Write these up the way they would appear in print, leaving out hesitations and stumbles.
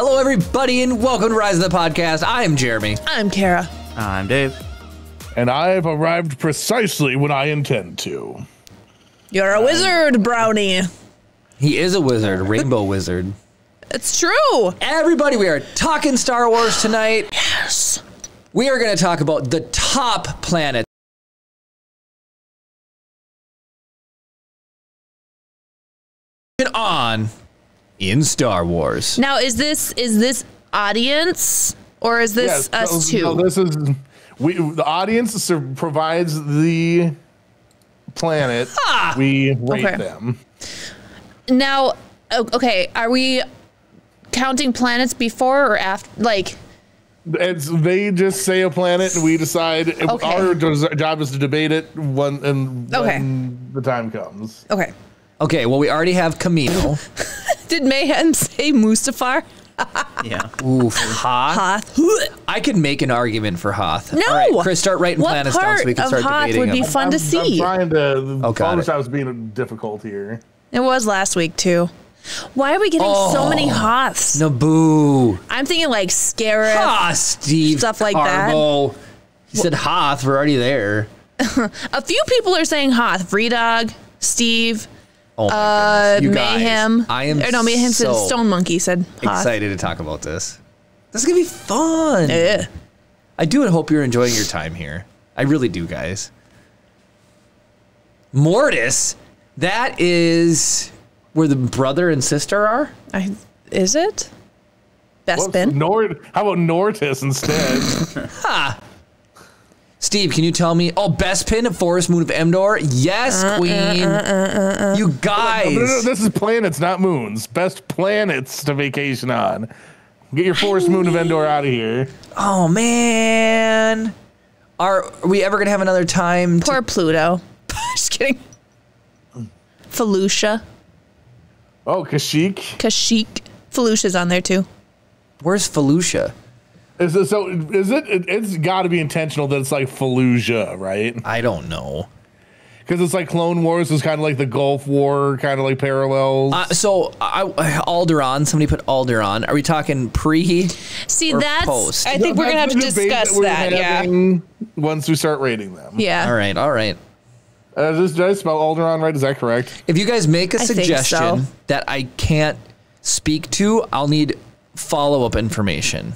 Hello, everybody, and welcome to Rise of the Podcast. I am Jeremy. I'm Kara. I'm Dave. And I have arrived precisely when I intend to. You're a wizard, Brownie. He is a wizard, rainbow wizard. It's true. Everybody, we are talking Star Wars tonight. Yes. We are going to talk about the top planet. On in Star Wars. Now, is this audience or is this us too? No, this is the audience provides the planet. Ah, we rate them. Now, okay, are we counting planets before or after? Like, they just say a planet, and we decide. Okay. Our job is to debate it when the time comes. Okay. Okay, well, we already have Camino. Did Mayhem say Mustafar? Yeah. Ooh, Hoth. Hoth. I could make an argument for Hoth. No. All right, Chris, start writing planets down so we can start debating them. What part of Hoth would be fun to see? I'm trying to. Oh, Photoshop is being difficult here. It was last week, too. Why are we getting so many Hoths? Naboo. I'm thinking like Scarif. Stuff like Carbo. That. He said Hoth. We're already there. A few people are saying Hoth. Vredog, Steve. Oh my goodness. You Mayhem. Guys, I am Mayhem so said Stone Monkey said Hoth. Excited to talk about this. This is going to be fun. Yeah. I do hope you're enjoying your time here. I really do, guys. Mortis, that is where the brother and sister are? Is it? Bespin? How about Nortis instead? Ha! Steve, can you tell me? Oh, Bespin, Forest Moon of Endor. Yes, Queen. You guys. No, this is planets, not moons. Best planets to vacation on. Get your Forest Moon of Endor out of here. Oh, man. Are we ever going to have another time? Poor Pluto. Just kidding. Felucia. Oh, Kashyyyk. Kashyyyk. Felucia's on there, too. Where's Felucia? It's got to be intentional that it's like Fallujah, right? I don't know. Because it's like Clone Wars is kind of like the Gulf War, kind of like parallels. Alderaan, somebody put Alderaan. Are we talking pre? See, that's post? I think we're gonna have to discuss that. Yeah. Once we start rating them. Yeah. All right. All right. Did I spell Alderaan right? Is that correct? If you guys make a suggestion that I can't speak to, I'll need follow-up information.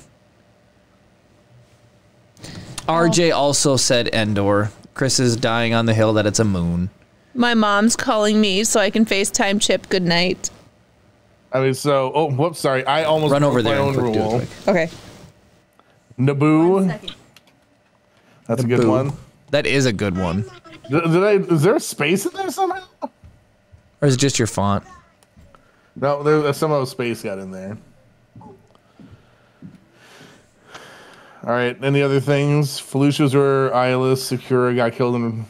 RJ also said Endor. Chris is dying on the hill that it's a moon. My mom's calling me so I can FaceTime Chip. Good night. I mean, so... Oh, whoops, sorry. I almost... Run over there and do it. Okay. Naboo. That's a good one. That is a good one. Is there a space in there somehow? Or is it just your font? No, there's somehow space got in there. All right, any other things? Felucia's were Eyeless, Secura got killed in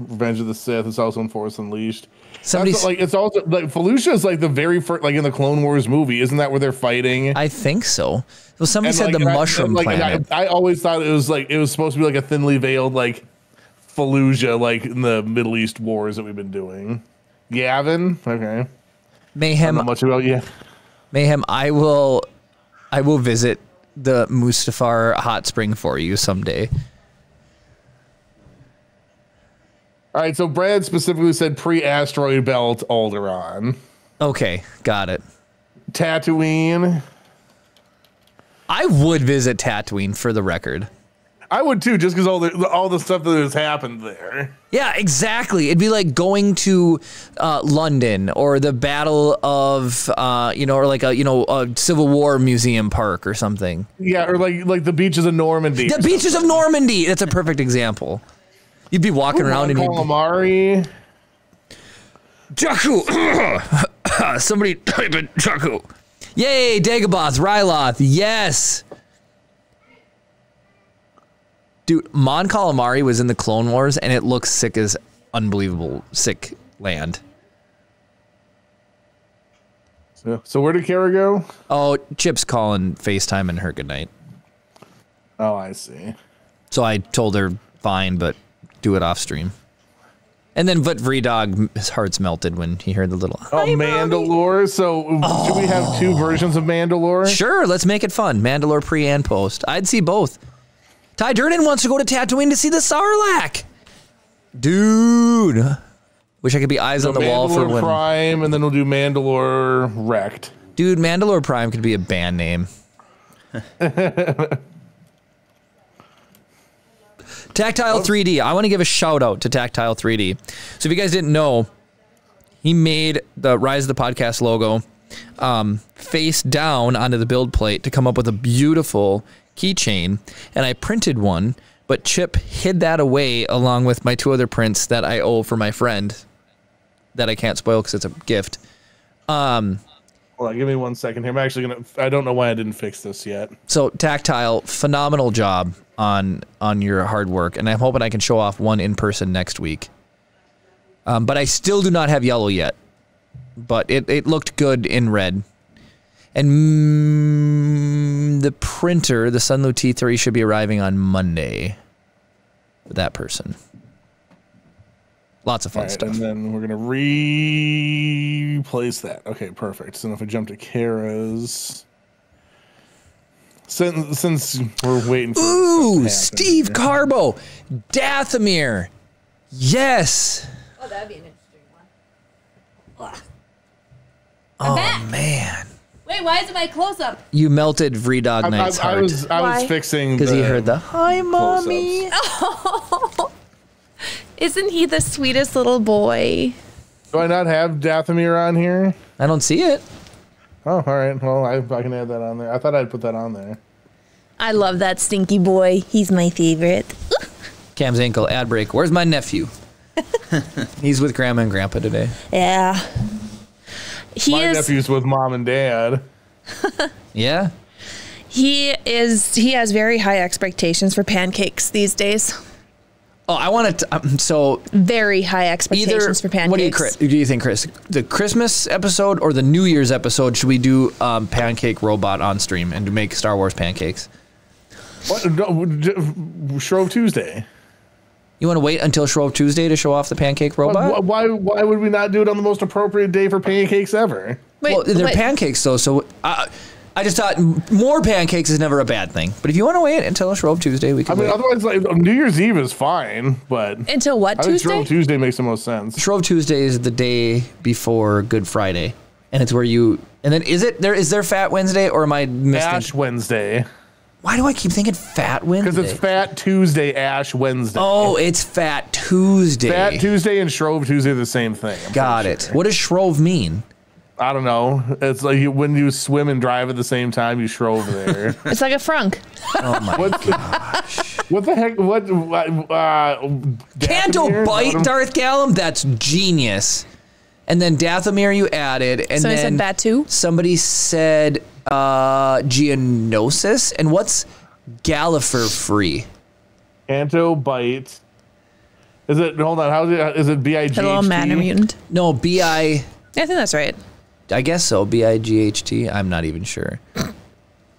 Revenge of the Sith. It's also in Force Unleashed. Somebody's like, it's also like Felucia's like the very first, like in the Clone Wars movie. Isn't that where they're fighting? I think so. Well, somebody said the mushroom planet. I always thought it was like, it was supposed to be like a thinly veiled, like Felucia, like in the Middle East wars that we've been doing. Yavin, okay. Mayhem. Not much about you. Mayhem, I will visit the Mustafar hot spring for you someday. All right, so Brad specifically said pre-asteroid belt Alderaan. Okay, got it. Tatooine. I would visit Tatooine for the record. I would too, just because all the stuff that has happened there. Yeah, exactly. It'd be like going to London or the Battle of, or like a Civil War museum park or something. Yeah, or like the beaches of Normandy. The beaches of Normandy. That's a perfect example. You'd be walking around and calamari. Jakku. Somebody type in Jakku. Yay, Dagobah, Ryloth. Yes. Dude, Mon Calamari was in the Clone Wars, and it looks sick as unbelievable, sick land. So where did Kara go? Oh, Chip's calling FaceTime and her goodnight. Oh, I see. So I told her, fine, but do it off stream. And then Vut-Vredog, his heart's melted when he heard the little... Oh, Mandalore. So do we have two versions of Mandalore? Sure, let's make it fun. Mandalore pre and post. I'd see both. Ty Durden wants to go to Tatooine to see the Sarlacc. Dude. Wish I could be eyes on the wall for when... Mandalore Prime, and then we'll do Mandalore Wrecked. Dude, Mandalore Prime could be a band name. Tactile 3D. I want to give a shout out to Tactile 3D. So if you guys didn't know, he made the Rise of the Podcast logo face down onto the build plate to come up with a beautiful keychain. And I printed one, but Chip hid that away along with my two other prints that I owe for my friend that I can't spoil because it's a gift. Hold on, give me 1 second here. I'm actually going to... I don't know why I didn't fix this yet. So, Tactile, phenomenal job on your hard work, and I'm hoping I can show off one in person next week. But I still do not have yellow yet. But it looked good in red. And the printer, the Sunlu T3, should be arriving on Monday for that person. Lots of fun stuff. And then we're going to replace that. Okay, perfect. So if I jump to Kara's... Since we're waiting for... Ooh, Steve Carbo! Dathomir! Yes! Oh, that'd be an interesting one. Ugh. Oh, man. Wait, why is it my close-up? You melted Vredog Knight's heart. I was fixing the... Because he heard the, hi, Mommy! Oh! Isn't he the sweetest little boy? Do I not have Dathomir on here? I don't see it. Oh, all right. Well, I can add that on there. I thought I'd put that on there. I love that stinky boy. He's my favorite. Cam's ankle, ad break. Where's my nephew? He's with Grandma and Grandpa today. Yeah. My nephew's with Mom and Dad. Yeah? He has very high expectations for pancakes these days. Oh, I want to. Very high expectations for pancakes. What do you, think, Chris? The Christmas episode or the New Year's episode? Should we do pancake robot on stream and make Star Wars pancakes? What? No, Shrove Tuesday. You want to wait until Shrove Tuesday to show off the pancake robot? Why would we not do it on the most appropriate day for pancakes ever? Wait, well, they're pancakes though, so. I just thought more pancakes is never a bad thing. But if you want to wait until Shrove Tuesday, we can wait. Otherwise, like, New Year's Eve is fine, but... Until what Tuesday? I think Shrove Tuesday makes the most sense. Shrove Tuesday is the day before Good Friday. And it's where you... And then is there Fat Wednesday or am I missing... Ash Wednesday. Why do I keep thinking Fat Wednesday? Because it's Fat Tuesday, Ash Wednesday. Oh, it's Fat Tuesday. Fat Tuesday and Shrove Tuesday are the same thing. Got it. Sure. What does Shrove mean? I don't know. It's like when you swim and drive at the same time, you shrove there. It's like a frunk. Oh my gosh. What the heck? Canto Bight, Darth Gallum? That's genius. And then Dathomir you added. And so then I said Batuu? Somebody said Geonosis. And what's Gallifer free? Canto Bight. Is it, hold on, how is it B-I-G-H-T? Hello, man, mutant. No, B-I. I think that's right. I guess so. B-I-G-H-T. I'm not even sure. And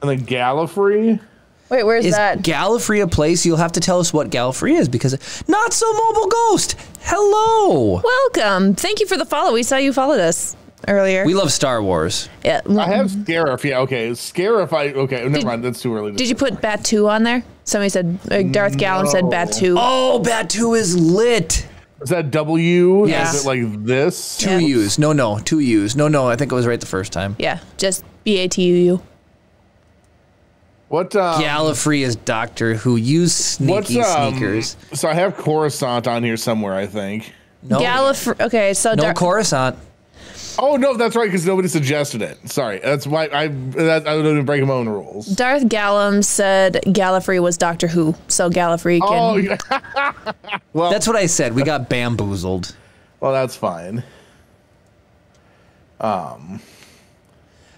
then Gallifrey? Wait, where's that? Is Gallifrey a place? You'll have to tell us what Gallifrey is because... Not So Mobile Ghost! Hello! Welcome. Thank you for the follow. We saw you followed us earlier. We love Star Wars. Yeah. I have Scarif. Yeah, okay. Scarif, never mind. That's too early. Did you put Batuu on there? Somebody said... Darth Gallum said Batuu. Oh, Batuu is lit! Is that W? Yeah. Is it like this? Two U's. No. Two U's. No. I think it was right the first time. Yeah. Just B-A-T-U-U. What? Gallifrey is Doctor Who. Use sneaky sneakers. So I have Coruscant on here somewhere, I think. No. Gallifrey. Okay, so... No, Coruscant. Oh, no, that's right, because nobody suggested it. Sorry. That's why I don't even break my own rules. Darth Gallum said Gallifrey was Doctor Who, so Gallifrey can... Oh, yeah. Well, that's what I said. We got bamboozled. Well, that's fine.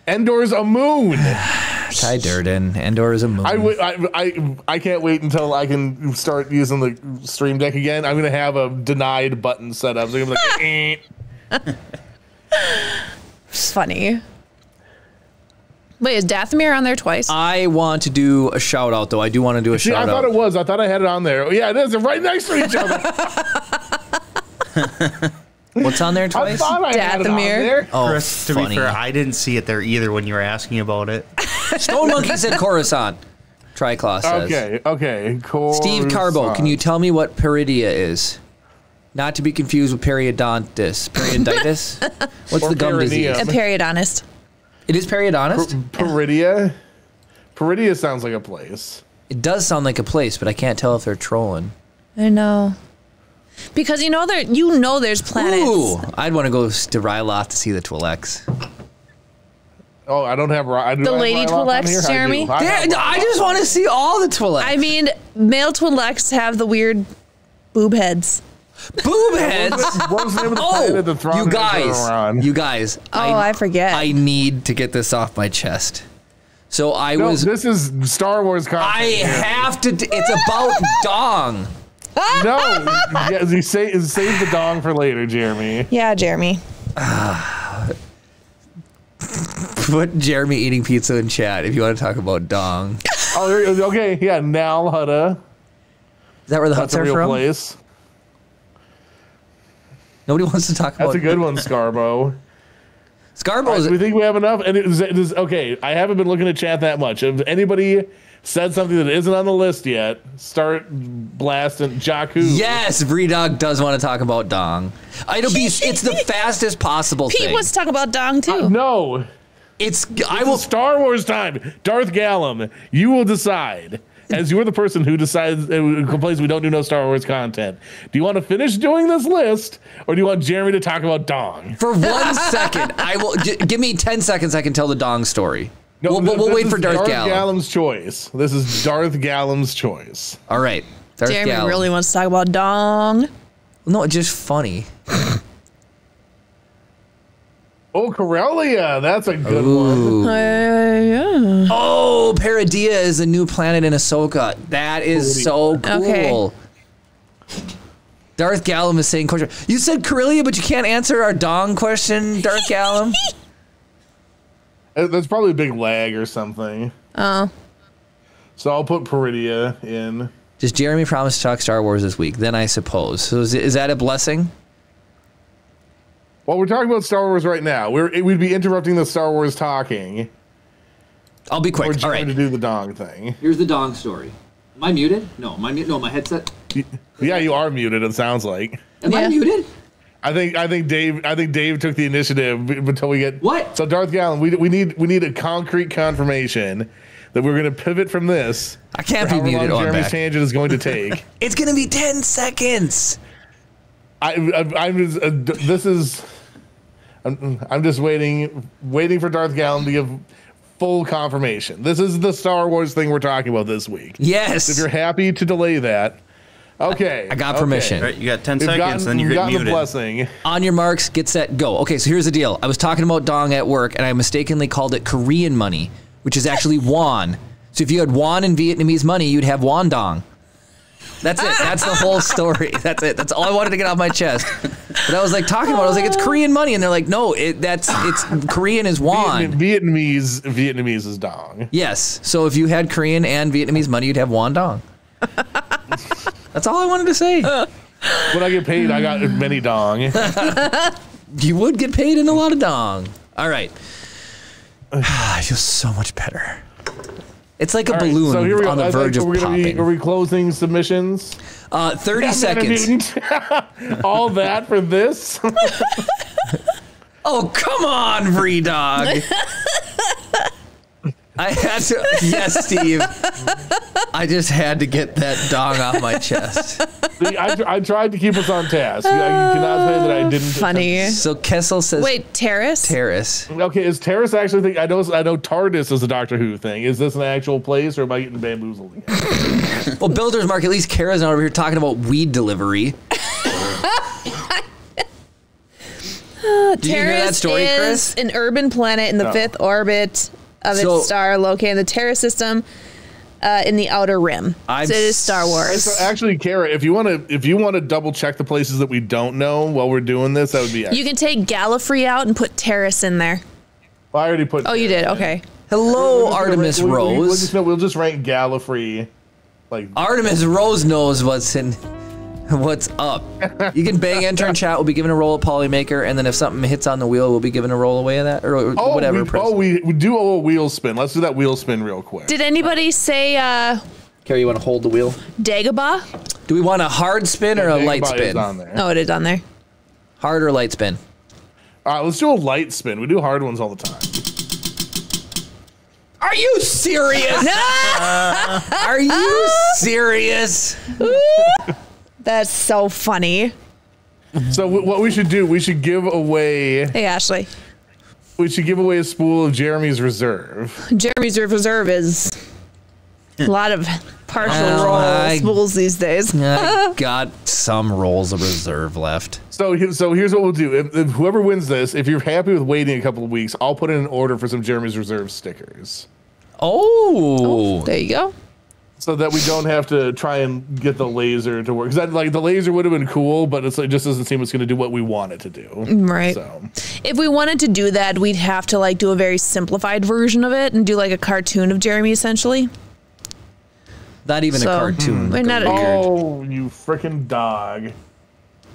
Endor's a moon. Ty Durden. Endor is a moon. I can't wait until I can start using the stream deck again. I'm going to have a denied button set up. So I'm going to be like... It's funny. Wait, is Dathomir on there twice? I want to do a shout out though. I do want to do a shout out. I thought it was. I thought I had it on there. Yeah, it is. They're right next to each other. What's on there twice? Dathomir. Oh, Chris, to be fair, I didn't see it there either when you were asking about it. Stone Monkey said Coruscant. Triclaw says. Okay. Coruscant. Steve Carbo, can you tell me what Peridea is? Not to be confused with periodontitis. Periodontitis? What's the gum disease? A periodontist. It is periodontist? Peridea? Peridea sounds like a place. It does sound like a place, but I can't tell if they're trolling. I know. Because you know there's planets. Ooh, I'd want to go to Ryloth to see the Twi'leks. Oh, I don't have the lady Twi'leks, Jeremy. I just want to see all the Twi'leks. I mean, male Twi'leks have the weird boob heads. Boob heads. Oh, you guys! I forget. I need to get this off my chest. So This is Star Wars content. It's about dong. No, you save the dong for later, Jeremy. Yeah, Jeremy. Put Jeremy eating pizza in chat if you want to talk about dong. Oh, okay, yeah, Nal Hutta. Is that where the Hutts are from? Place. Nobody wants to talk about. That's a good one, Scarbo. Scarbo's. We think we have enough, and it is okay. I haven't been looking at chat that much. If anybody said something that isn't on the list yet, start blasting Jakku. Yes, Vredog does want to talk about dong. It'll be it's the fastest possible thing. Pete wants to talk about dong too. No. This is Star Wars time. Darth Gallum, you will decide. As you're the person who decides and complains we don't do no Star Wars content. Do you want to finish doing this list, or do you want Jeremy to talk about dong? For one second, I will give me 10 seconds. I can tell the dong story. No, we'll wait for Darth Gallum. Gallum's choice. This is Darth Gallum's choice. All right. Darth Jeremy Gallum. Really wants to talk about dong. No, it's just funny. Oh, Corellia. That's a good one. Yeah. Oh, Peridea is a new planet in Ahsoka. That is so cool. Okay. Darth Gallum is saying question. You said Corellia, but you can't answer our dong question, Darth Gallum. That's probably a big lag or something. Oh. So I'll put Peridea in. Does Jeremy promise to talk Star Wars this week? Then I suppose. So is that a blessing? Well, we're talking about Star Wars right now. We'd be interrupting the Star Wars talking. I'll be quick. We're trying to do the dong thing. Here's the dong story. Am I muted? No, my headset. Yeah, you are muted. It sounds like. Am I muted? I think Dave took the initiative until we get what? So Darth Gallum, we need a concrete confirmation that we're going to pivot from this. I can't be muted. How long Jeremy's tangent is going to take? It's going to be 10 seconds. I'm just waiting for Darth Gallum to give full confirmation. This is the Star Wars thing we're talking about this week. Yes. If you're happy to delay that. Okay. I got permission. All right, you got 10 seconds, then you're getting muted. A blessing. On your marks, get set, go. Okay, so here's the deal. I was talking about dong at work, and I mistakenly called it Korean money, which is actually won. So if you had won in Vietnamese money, you'd have won dong. That's it. That's the whole story. That's it. That's all I wanted to get off my chest. But I was like talking about it. I was like, it's Korean money. And they're like, no, it's Korean is won. Vietnamese is dong. Yes. So if you had Korean and Vietnamese money, you'd have won dong. That's all I wanted to say. When I get paid, I got many dong. You would get paid in a lot of dong. All right. I feel so much better. It's like a balloon on the verge of popping. Are we closing submissions? 30 seconds. All that for this? Oh, come on, Vredog. I had to. Yes, Steve. I just had to get that dong off my chest. See, I tried to keep us on task. I cannot say that I didn't. Funny. So Kessel says. Wait, Terrace? Terrace. Okay, is Terrace actually? I know TARDIS is a Doctor Who thing. Is this an actual place, or am I getting bamboozled again? Well, Builders Mark. At least Kara's not over here talking about weed delivery. Did you hear that story, Chris? An urban planet in the fifth orbit of its star, located in the Terrace system, in the outer rim. So it is Star Wars. So actually, Kara, if you want to double check the places that we don't know while we're doing this, that would be excellent. You can take Gallifrey out and put Terrace in there. Well, I already put. Oh, you did. Okay. Hello, Artemis Rose. We'll just rank Gallifrey. Like Artemis Rose knows what's in. What's up? You can bang enter and chat. We'll be giving a roll of Polymaker, and then if something hits on the wheel, we'll be giving a roll away of that or whatever. We do owe a wheel spin. Let's do that wheel spin real quick. Did anybody say? Carrie, you want to hold the wheel? Dagobah. Do we want a hard spin or a Dagobah light spin? Is on there. Oh, it is on there. Hard or light spin? All right, let's do a light spin. We do hard ones all the time. Are you serious? Are you serious? That's so funny. So what we should do, we should give away... Hey, Ashley. We should give away a spool of Jeremy's Reserve. Jeremy's Reserve is a lot of partial spools these days. I got some rolls of reserve left. So here's what we'll do. If whoever wins this, if you're happy with waiting a couple of weeks, I'll put in an order for some Jeremy's Reserve stickers. Oh. There you go. So that we don't have to try and get the laser to work. Because like the laser would have been cool, but it's, it just doesn't seem it's going to do what we want it to do. Right. So. If we wanted to do that, we'd have to like do a very simplified version of it and do like a cartoon of Jeremy, essentially. Not even a cartoon. We're not oh, you freaking dog.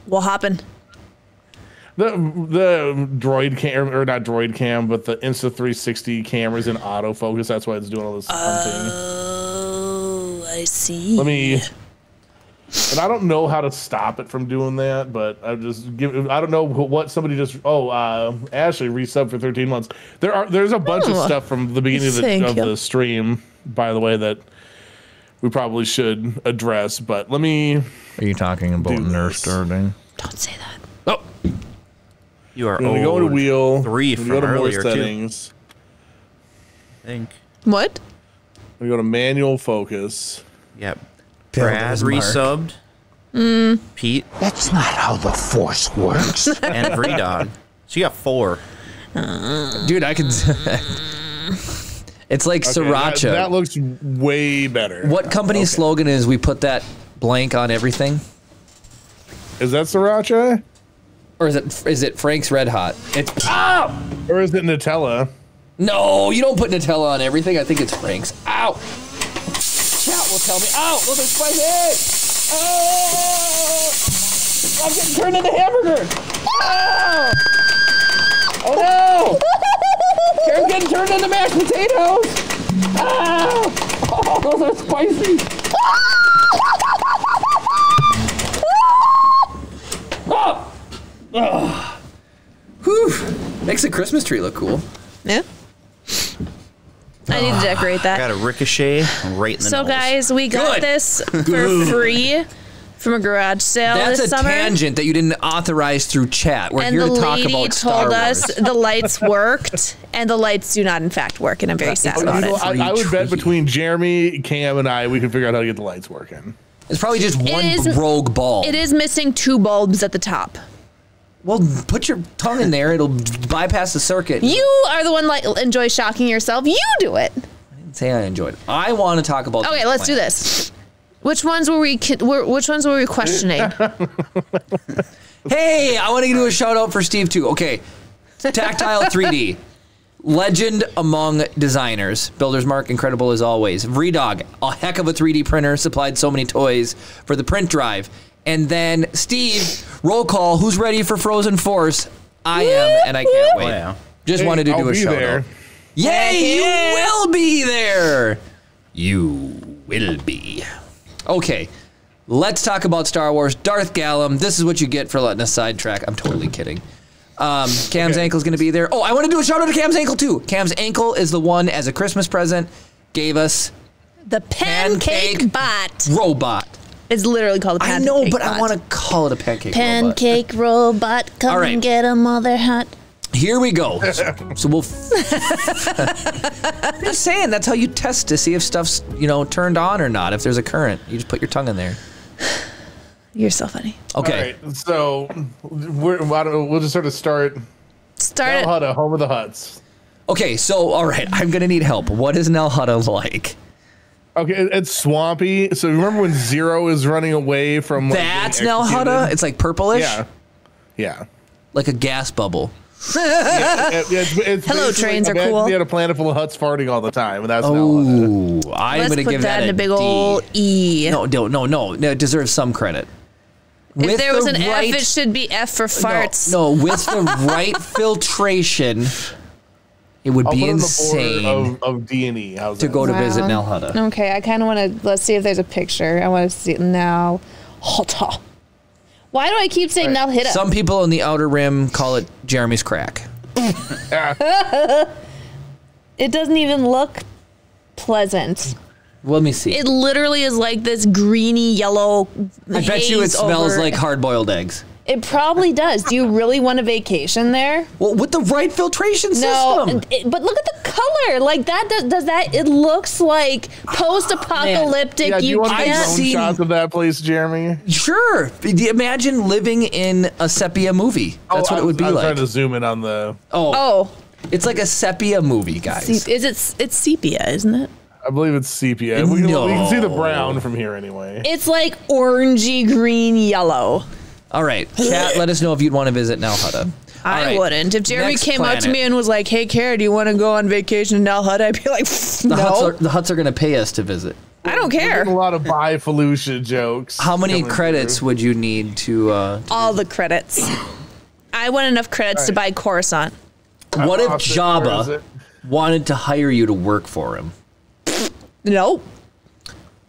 What happened? The droid cam, or not droid cam, but the Insta360 camera's in autofocus. That's why it's doing all this hunting. Oh, I see. Let me... And I don't know how to stop it from doing that, but I just give... I don't know what somebody just... Oh, Ashley resub for 13 months. There's a bunch of stuff from the beginning of the stream, by the way, that we probably should address, but let me... Are you talking about nurse starting? Don't say that. Oh! You are old. Go to wheel. Three from go to earlier settings. I think. What? We go to manual focus. Yep. Brad resubbed. Pete. That's not how the Force works. And Vredon. So you got 4. Dude, I could. It's like sriracha. That looks way better. What company's slogan is we put that blank on everything? Is that sriracha? Or is it Frank's Red Hot? It's ow! Or is it Nutella? No, you don't put Nutella on everything. I think it's Frank's. Ow! Chat will tell me. Ow! Look, it's my head! Oh! I'm getting turned into hamburger! Ow! Oh no! Karen's getting turned into mashed potatoes! Ow! Oh, those are spicy! Oh! Ugh. Whew. Makes a Christmas tree look cool. Yeah. I need to decorate that. Got a ricochet right in the nose. Guys, we got this for free from a garage sale this summer. That's a tangent that you didn't authorize through chat. We're here to talk about Star Wars. And the lady told us the lights worked, and the lights do not, in fact, work, and I'm very sad about it. I would bet between Jeremy, Cam, and I, we can figure out how to get the lights working. It's probably just one rogue bulb. It is missing 2 bulbs at the top. Well, put your tongue in there. It'll bypass the circuit. You are the one that enjoys shocking yourself. You do it. I didn't say I enjoyed it. I want to talk about. Okay, let's do this. Which ones were we questioning? Hey, I want to do a shout out for Steve too. Okay, Tactile 3D, legend among designers, Builder's Mark, incredible as always. Vredog, a heck of a 3D printer, supplied so many toys for the print drive. And then Steve, roll call. Who's ready for Frozen Force? I am, and I can't wait. Wow. Just wanted to do a shout out. Yay! You will be there. You will be. Okay, let's talk about Star Wars. Darth Gallum. This is what you get for letting us sidetrack. I'm totally kidding. Cam's ankle's gonna be there. Oh, I want to do a shout out to Cam's ankle too. Cam's ankle is the one as a Christmas present gave us the pancake bot robot. It's literally called a pancake robot. I know, but I want to call it a pancake robot. Pancake robot, come and get them while they're hot. Here we go. So we'll... I'm just saying, that's how you test to see if stuff's, you know, turned on or not. If there's a current, you just put your tongue in there. You're so funny. Okay. All right, so we'll just sort of start Nal Hutta, home of the Hutts. Okay, so, all right, I'm going to need help. What is Nal Hutta like? Okay, it's swampy. So remember when Zero is running away from like, that's Nal Hutta? It's like purplish? Yeah. Yeah. Like a gas bubble. Yeah, it's hello, trains are cool. They had a planet full of huts farting all the time. And that's Nal Hutta. I'm going to give that a big old D. No, no, no. It deserves some credit. If there was an F, it should be F for farts. No, no, with the right filtration, it would be insane of D&E to go to visit Nal Hutta. Okay, I kind of want to, let's see if there's a picture. I want to see Nal Hutta. Why do I keep saying Nal Hutta? Some people in the Outer Rim call it Jeremy's crack. It doesn't even look pleasant. Let me see. It literally is like this greeny yellow. I bet you it smells like hard-boiled eggs. It probably does. Do you really want a vacation there? Well, with the right filtration system. No, but look at the color. Like that does that. It looks like post-apocalyptic. Yeah, you can't see shots of that place, Jeremy. Sure. Imagine living in a sepia movie. That's what it would be like. I'm trying to zoom in on the. Oh. It's like a sepia movie, guys. It's sepia, isn't it? I believe it's sepia. We can see the brown from here anyway. It's like orangey, green, yellow. All right, chat, let us know if you'd want to visit Nal Hutta. I wouldn't. If Jeremy came up to me and was like, hey, Kara, do you want to go on vacation to Nal Hutta? I'd be like, no. The Hutts are going to pay us to visit. I don't care. A lot of buy Felucia jokes. How many credits would you need to... all the credits. I want enough credits to buy Coruscant. What if Jabba wanted to hire you to work for him? No.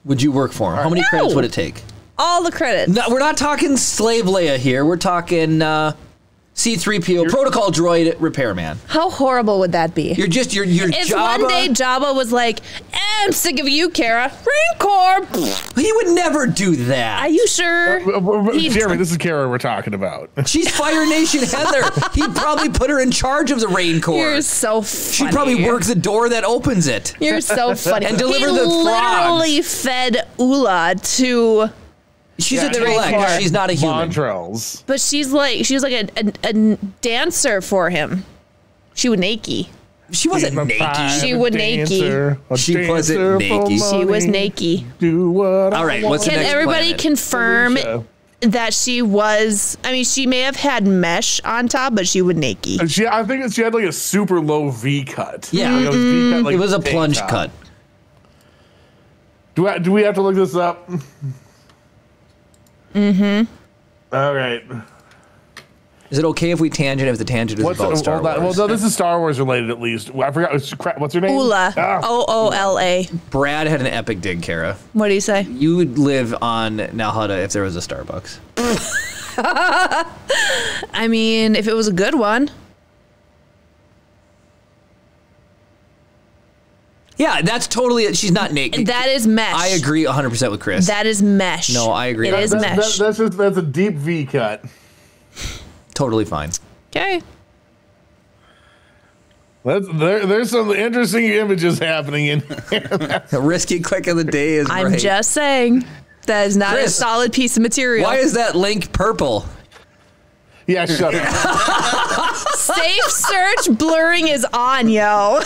Would you work for him? How many credits would it take? All the credits. No, we're not talking slave Leia here. We're talking C-3PO, protocol droid, repairman. How horrible would that be? You're just your Jabba. If one day Jabba was like, I'm sick of you, Kara. Rancor. He would never do that. Are you sure? Jeremy, this is Kara we're talking about. She's Fire Nation Heather. He'd probably put her in charge of the Rancor. You're so funny. She'd probably work the door that opens it. You're so funny. And deliver the frogs. He literally fed Ula to... She's a Twi'lek. She's not a human. Montrells. But she was like a dancer for him. She would nakey. She wasn't nakey. She would nakey. She wasn't nakey. She was nakey. Do what? All right. What's the next planet? Can everybody confirm that she was? I mean, she may have had mesh on top, but she would nakey. I think she had like a super low V cut. Yeah, like it was a plunge cut. Do we have to look this up? All right. Is it okay if we tangent if the tangent is about Star Wars? Well, no, this is Star Wars related at least. I forgot. What's her name? Oola. Oola. Brad had an epic dig, Kara. What did he say? You would live on Nal Hutta if there was a Starbucks. I mean, if it was a good one. Yeah, that's totally it. She's not naked. That is mesh. I agree 100% with Chris. That is mesh. No, I agree. It is mesh. That's a deep V cut. Totally fine. Okay. There's some interesting images happening in here. A risky click of the day is right. I'm just saying that is not a solid piece of material. Why is that link purple? Yeah, shut up. Safe search blurring is on, yo.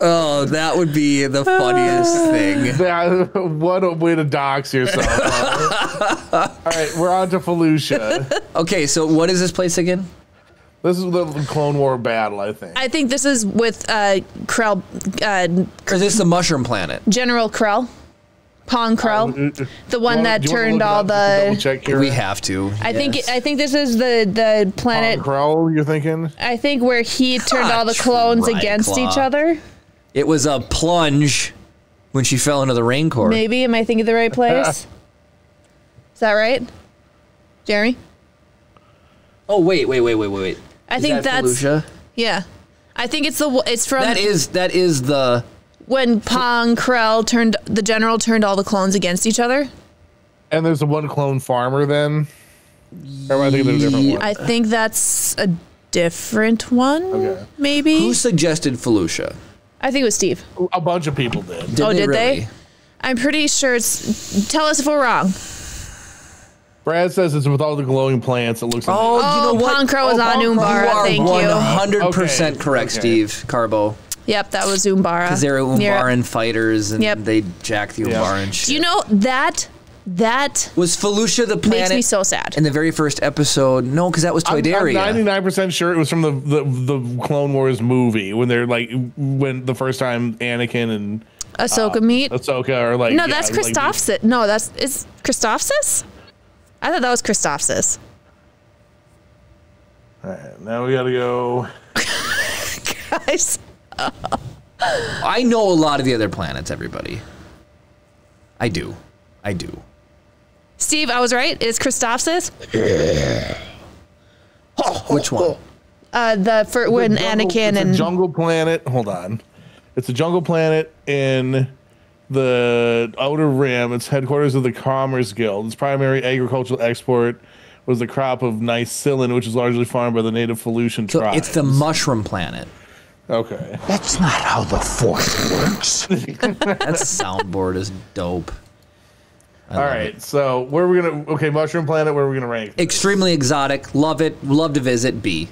Oh, that would be the funniest thing. That, what a way to dox yourself. All right, we're on to Felucia. Okay, so what is this place again? This is the Clone War battle, I think. I think this is with Krell. Is this the Mushroom Planet? General Krell. Pong Krell, the one that turned all the. We have to. I think this is the planet. Pong Krell, you're thinking? I think where he turned all the clones against each other. It was a plunge when she fell into the Rancor. Maybe. Am I thinking the right place? Is that right, Jeremy? Oh wait. I think that's Felucia? Yeah. I think it's the. It's from. That is the. When Pong Krell the general turned all the clones against each other, and there's a one clone farmer. Then, or I think there's a different one. I think that's a different one. Okay. Maybe. Who suggested Felucia? I think it was Steve. A bunch of people did. Did they really? I'm pretty sure it's. Tell us if we're wrong. Brad says it's with all the glowing plants. It looks. Oh, you know what? Pong Krell was on Umbara. Thank you. 100% correct, Steve Carbo. Yep, that was Umbara. Because they were Umbaran fighters, and they jacked the Umbaran shit. Do you know that was Felucia the planet? Makes me so sad. In the very first episode, no, because that was Toydaria. I'm 99% sure it was from the Clone Wars movie when the first time Anakin and Ahsoka meat? Ahsoka or like... No, yeah, that's Christophsis. Like, no, that's... It's Christophsis? I thought that was Christophsis. All right, now we gotta go... Guys. I know a lot of the other planets, everybody. I do. I do. Steve, I was right. It's Christophsis. Which one? The for when jungle, Anakin it's and a jungle planet. Hold on, it's a jungle planet in the Outer Rim. It's headquarters of the Commerce Guild. Its primary agricultural export was the crop of Nicellan, which is largely farmed by the native Felucian tribes. It's the mushroom planet. Okay, that's not how the Force works. That soundboard is dope. All right, so where are we gonna? Okay, mushroom planet. Where are we gonna rank? Extremely exotic. Love it. Love to visit. B.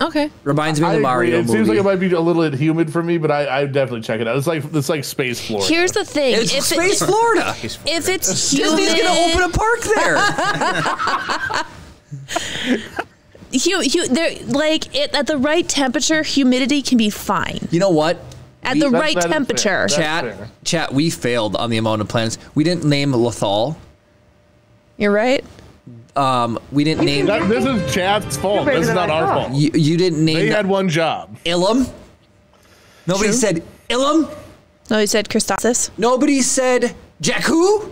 Okay. Reminds me of the Mario movie. It seems like it might be a little bit humid for me, but I definitely check it out. It's like space Florida. Here's the thing: it's if space it, Florida. If it's humid, Disney's gonna open a park there. Like it at the right temperature, humidity can be fine. You know what? At the right temperature. Chat, we failed on the amount of planets. We didn't name Lothal. You're right. We didn't name... This is chat's fault. This is not our fault. You didn't name... They had one job. Ilum? Nobody said Ilum? Nobody said Christophsis? Nobody said Jakku?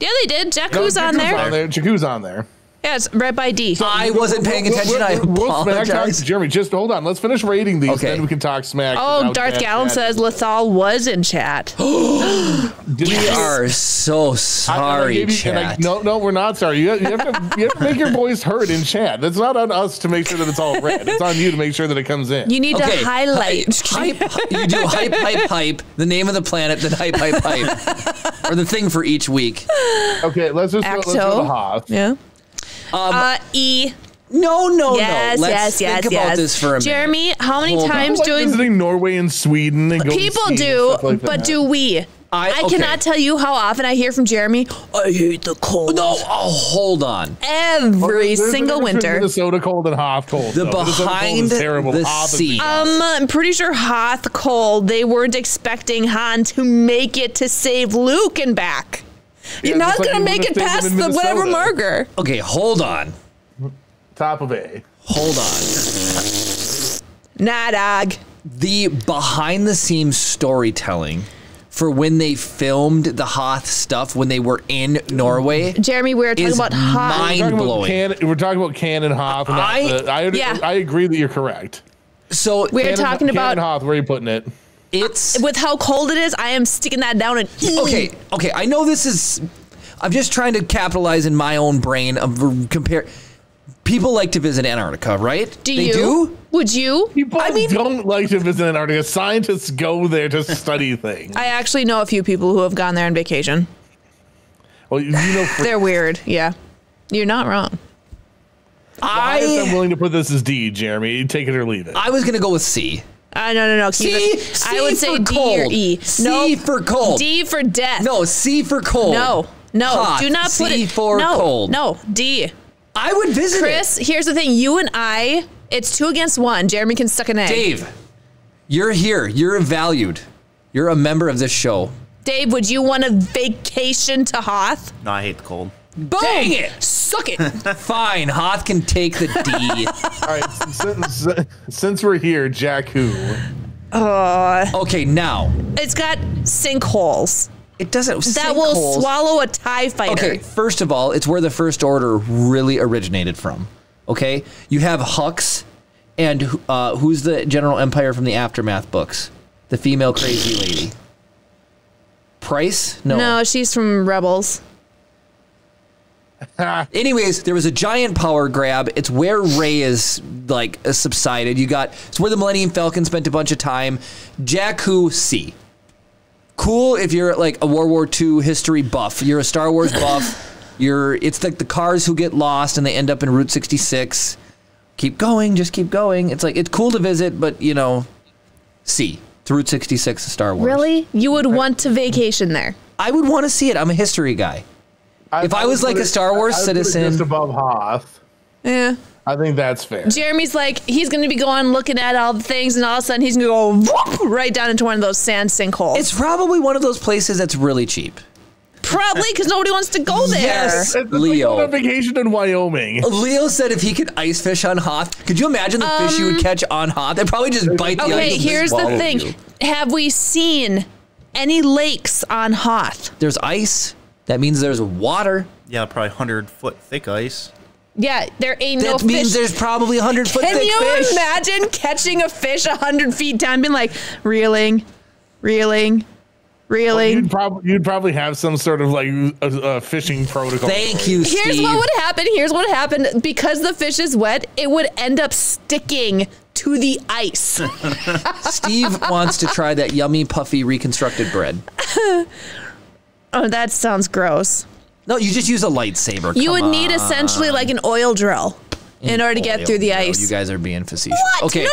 Yeah, they did. Jakku's on there. Jakku's on there. Yeah, it's right by D. So I wasn't paying attention. I apologize. Jeremy, just hold on. Let's finish rating these, okay. Then we can talk smack. Oh, Darth Gallon says Lothal was in chat. We are so sorry, chat. No, we're not sorry. You have to make your voice heard in chat. That's not on us to make sure that it's all red. It's on you to make sure that it comes in. You need to highlight. You do hype, the name of the planet, then hype, or the thing for each week. Okay, let's go to the Hoth. Yeah. E. No. Let's think about this for a minute. Jeremy, how many times do we visiting Norway and Sweden? And people do, and like but do we? I cannot tell you how often I hear from Jeremy. I hate the cold. No, oh, hold on. Every single winter. Minnesota cold and Hoth cold. The behind the sea. I'm pretty sure Hoth cold. They weren't expecting Han to make it to save Luke and back. You're not going to make it past the whatever marker. Okay, hold on. Top of A. Hold on. Nah, dog. The behind-the-scenes storytelling for when they filmed the Hoth stuff when they were in Norway. Jeremy, we're talking about Hoth. Mind-blowing. We're talking about canon Hoth. I agree that you're correct. So we're talking about canon Hoth. Where are you putting it? It's with how cold it is, I am sticking that down and okay. I know this is I'm just trying to capitalize in my own brain of compare. People like to visit Antarctica, right? Do you? Would you? People don't like to visit Antarctica. Scientists go there to study things. I actually know a few people who have gone there on vacation. Well, you know they're weird, yeah. You're not wrong. I'm willing to put this as D, Jeremy. Take it or leave it. I was gonna go with C. No. C I would say D or E. C for cold. D for death. No, C for cold. No. Hot. Do not put C for cold. No, D. I would visit Chris, here's the thing. You and I, it's 2 against 1. Jeremy can suck an egg. Dave, you're here. You're valued. You're a member of this show. Dave, would you want a vacation to Hoth? No, I hate the cold. Boom! Dang it! Suck it! Fine, Hoth can take the D. Alright, since we're here, Jakku. Okay, now. It's got sinkholes. It doesn't that will holes. Swallow a TIE fighter. Okay, first of all, it's where the First Order really originated from. Okay? You have Hux, and who's the General Empire from the Aftermath books? The female crazy lady. Price? No. No, she's from Rebels. Anyways, there was a giant power grab. It's where Rey is like subsided. It's where the Millennium Falcon spent a bunch of time. Jakku C. Cool if you're like a World War II history buff. You're a Star Wars buff. It's like the cars who get lost and they end up in Route 66. Keep going, just keep going. It's like it's cool to visit, but you know, C. It's Route 66 of Star Wars. Really? You would want to vacation there? I would want to see it. I'm a history guy. If I was like a Star Wars citizen, just above Hoth. Yeah. I think that's fair. Jeremy's like, he's going to be going looking at all the things, and all of a sudden he's going to go whoop, right down into one of those sand sinkholes. It's probably one of those places that's really cheap. Probably, because nobody wants to go there. Yes, it's Leo. Like on vacation in Wyoming. Leo said if he could ice fish on Hoth, could you imagine the fish you would catch on Hoth? They'd probably just bite the ice. Okay, here's the thing. Have we seen any lakes on Hoth? There's ice. That means there's water. Yeah, probably 100-foot thick ice. Yeah, there ain't no fish. That means there's probably 100-foot thick fish. Can you imagine catching a fish 100 feet down and being like, reeling? Well, you'd probably have some sort of like a fishing protocol. Thank you, Steve. Here's what would happen. Because the fish is wet, it would end up sticking to the ice. Steve wants to try that yummy, puffy, reconstructed bread. Oh, that sounds gross. No, you just use a lightsaber. You would need essentially like an oil drill in order to get through the ice. You guys are being facetious. What? Okay.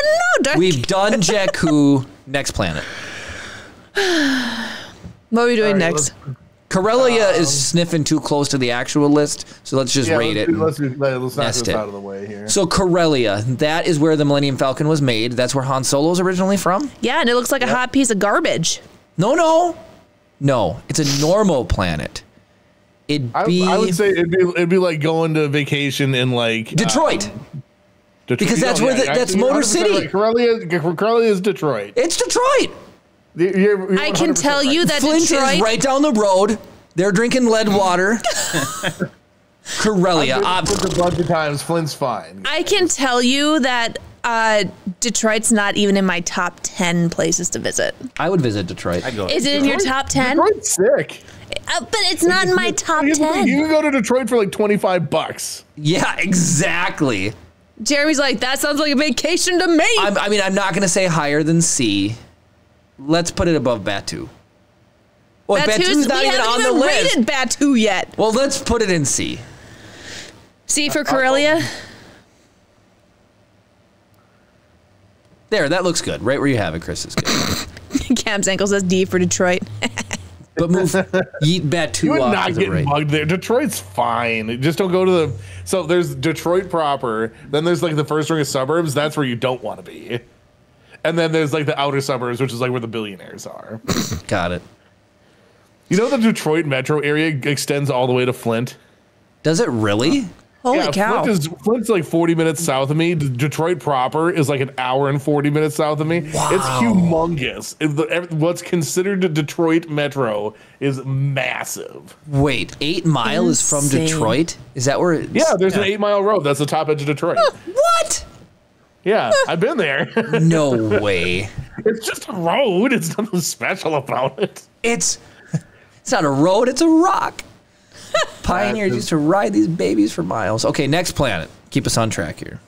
No. We've done Jakku. Next planet. What are we doing next? Corellia is sniffing too close to the actual list, so let's just rate it. Let's not get out of the way here. So Corellia, that is where the Millennium Falcon was made. That's where Han Solo's originally from. Yeah, and it looks like a hot piece of garbage. No, it's a normal planet. I would say it'd be like going to vacation in like Detroit. Because that's where that's Motor City. Like Corellia is Detroit. It's Detroit. You're I can tell you that Flint is right down the road. They're drinking lead water. Corellia. A bunch of times. Flint's fine. I can tell you that Detroit's not even in my top 10 places to visit. I would visit Detroit. Is it in your top 10? Detroit's sick. But it's not in my top 10. You can go to Detroit for like $25. Yeah, exactly. Jeremy's like, that sounds like a vacation to me. I mean, I'm not going to say higher than C. Let's put it above Batuu. Well, Batuu's not even on the list. We haven't even rated Batuu yet. Well, let's put it in C. C for Corellia? There, that looks good. Right where you have it, Chris is good. Cam's ankle says D for Detroit. But move Batuu. You're not getting bugged there. Detroit's fine. Just don't go to the... So there's Detroit proper. Then there's like the first ring of suburbs. That's where you don't want to be. And then there's like the outer suburbs, which is like where the billionaires are. Got it. You know the Detroit metro area extends all the way to Flint? Does it really? Holy cow. Flint's like 40 minutes south of me. Detroit proper is like an hour and 40 minutes south of me. Wow. It's humongous. What's considered the Detroit metro is massive. Wait, 8 Mile Insane. Is from Detroit? Is that where it's... Yeah, there's an 8 Mile road. That's the top edge of Detroit. What? Yeah, I've been there. No way. It's just a road. It's nothing special about it. It's not a road. It's a rock. Pioneers used to ride these babies for miles. Okay, next planet. Keep us on track here.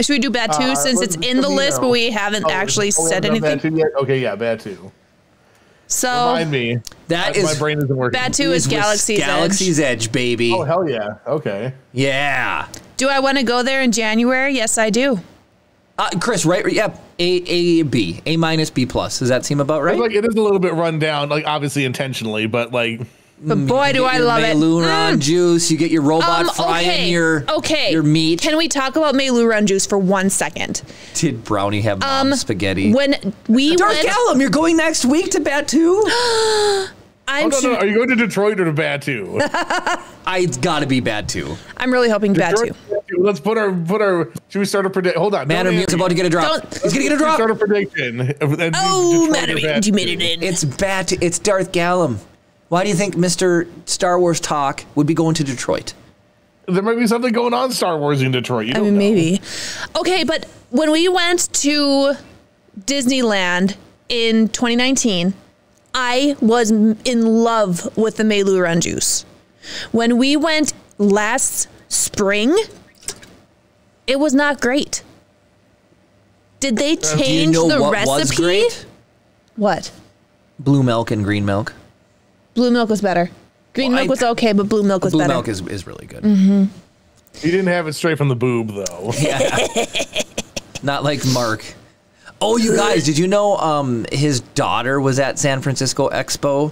Should we do Batuu since it's in the list, but we haven't actually said anything? Batuu yet? Okay, yeah, Batuu. So remind me. My brain isn't working. Batuu is Galaxy's Edge. Galaxy's Edge, baby. Oh hell yeah. Okay. Yeah. Do I want to go there in January? Yes, I do. Chris, right? Yep. A minus B plus. Does that seem about right? Like it is a little bit run down, like obviously intentionally, but like. But boy, do I love it! Meiluron juice. You get your robot frying your meat. Can we talk about Meiluron juice for 1 second? Did Brownie have mom spaghetti? When we Dark Alum, you're going next week to Batuu. No. Are you going to Detroit or to Batuu? It's got to be Batuu. I'm really hoping Batuu. Let's put our. Should we start a prediction? Hold on. Madam Mew's about to get a drop. He's gonna get a drop. Start a prediction. Oh, Madam Mew, you made it in. It's Batuu. It's Darth Gallum. Why do you think Mr. Star Wars Talk would be going to Detroit? There might be something going on Star Wars in Detroit. I mean, maybe. Okay, but when we went to Disneyland in 2019, I was in love with the Meiluron juice. When we went last spring, it was not great. Did they change the recipe? Was great? What? Blue milk and green milk. Blue milk was better. Green milk was okay, but blue milk was better. Blue milk is really good. Mm-hmm. You didn't have it straight from the boob, though. Yeah. Not like Mark. Oh, you guys, did you know his daughter was at San Francisco Expo,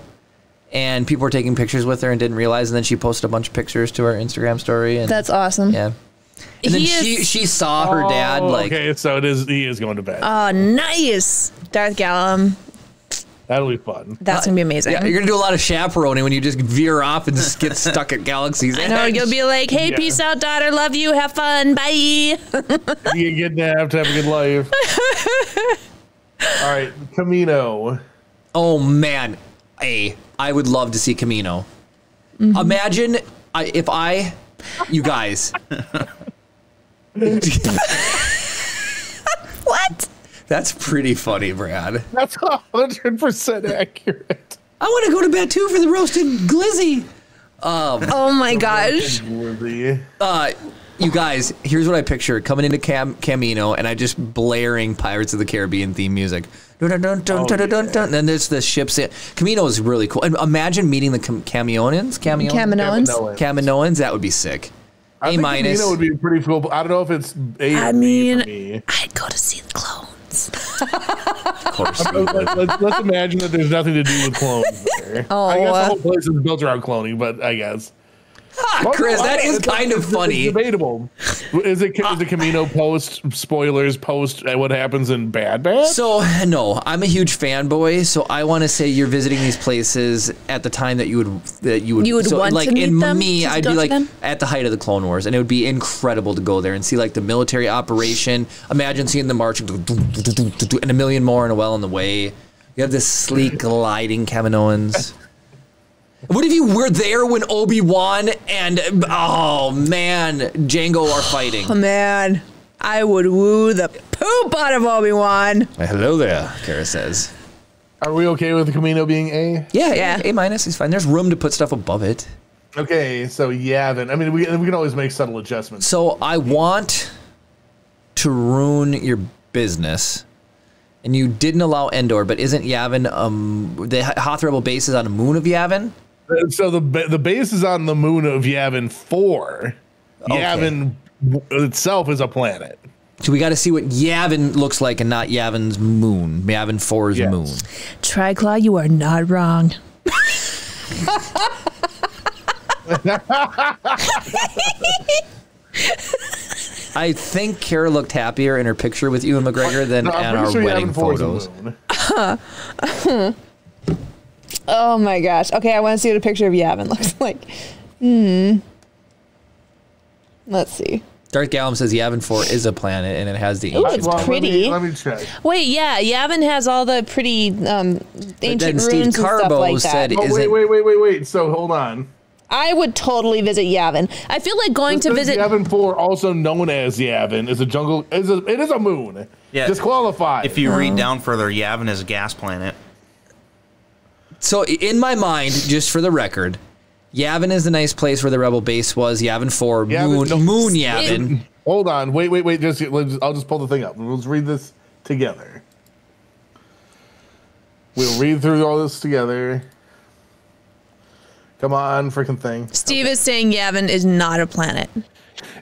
and people were taking pictures with her and didn't realize, and then she posted a bunch of pictures to her Instagram story. And that's awesome. Yeah. And then she saw her dad like. Okay, so it is. He is going to bed. Oh, nice, Darth Gallum. That'll be fun. That's gonna be amazing. Yeah, you're gonna do a lot of chaperoning when you just veer off and just get stuck at Galaxy's Edge. I know, you'll be like, "Hey, peace out, daughter. Love you. Have fun. Bye." You get kidnapped. Have a good life. All right, Camino. Oh man, I would love to see Camino. Mm-hmm. Imagine you guys. What? That's pretty funny, Brad. That's 100% accurate. I want to go to Batuu for the roasted glizzy. Oh my gosh. You guys, here's what I picture coming into Camino, and I just blaring Pirates of the Caribbean theme music. And then there's the ships. Camino is really cool. And imagine meeting the Caminoans. That would be sick. I think Camino would be pretty cool. I don't know if it's A or B for me. I'd go to see the clones. Of course. Let's imagine that there's nothing to do with clones there. Oh, I guess the whole place is built around cloning, but I guess. Ha, Chris, that is kind of funny. It's debatable. Is it Camino post spoilers, post what happens in Bad Batch? So no, I'm a huge fanboy, so I want to say you're visiting these places at the time that you would want like to meet them? Me, I'd be like at the height of the Clone Wars, and it would be incredible to go there and see like the military operation. Imagine seeing the march and a million more and a well on the way. You have this sleek gliding Kaminoans. What if you were there when Obi-Wan and, oh, man, Jango are fighting? Oh, man. I would woo the poop out of Obi-Wan. Hello there, Kara says. Are we okay with Camino being A? Yeah. A- is fine. There's room to put stuff above it. Okay, so Yavin. I mean, we can always make subtle adjustments. So I want to ruin your business. And you didn't allow Endor, but isn't Yavin, the Hoth Rebel base is on the moon of Yavin? So the base is on the moon of Yavin 4. Okay. Yavin itself is a planet. So we got to see what Yavin looks like and not Yavin's moon. Yavin 4's moon. Triclaw, you are not wrong. I think Kara looked happier in her picture with Ewan McGregor than at our wedding photos. Oh my gosh. Okay, I want to see what a picture of Yavin looks like. Let's see. Darth Gallum says Yavin 4 is a planet and it has the ancient. Ooh, it's pretty. Let me check. Wait, yeah, Yavin has all the pretty ancient ruins and stuff like that. But wait. So hold on. I would totally visit Yavin. I feel like going to visit Yavin 4, also known as Yavin, is a jungle. It is a moon. Yeah. Disqualified. If you read down further, Yavin is a gas planet. So in my mind, just for the record, Yavin is the nice place where the rebel base was. Yavin 4, moon Yavin. Hold on, wait. I'll just pull the thing up. Let's read this together. We'll read through all this together. Come on, freaking thing. Steve is saying Yavin is not a planet.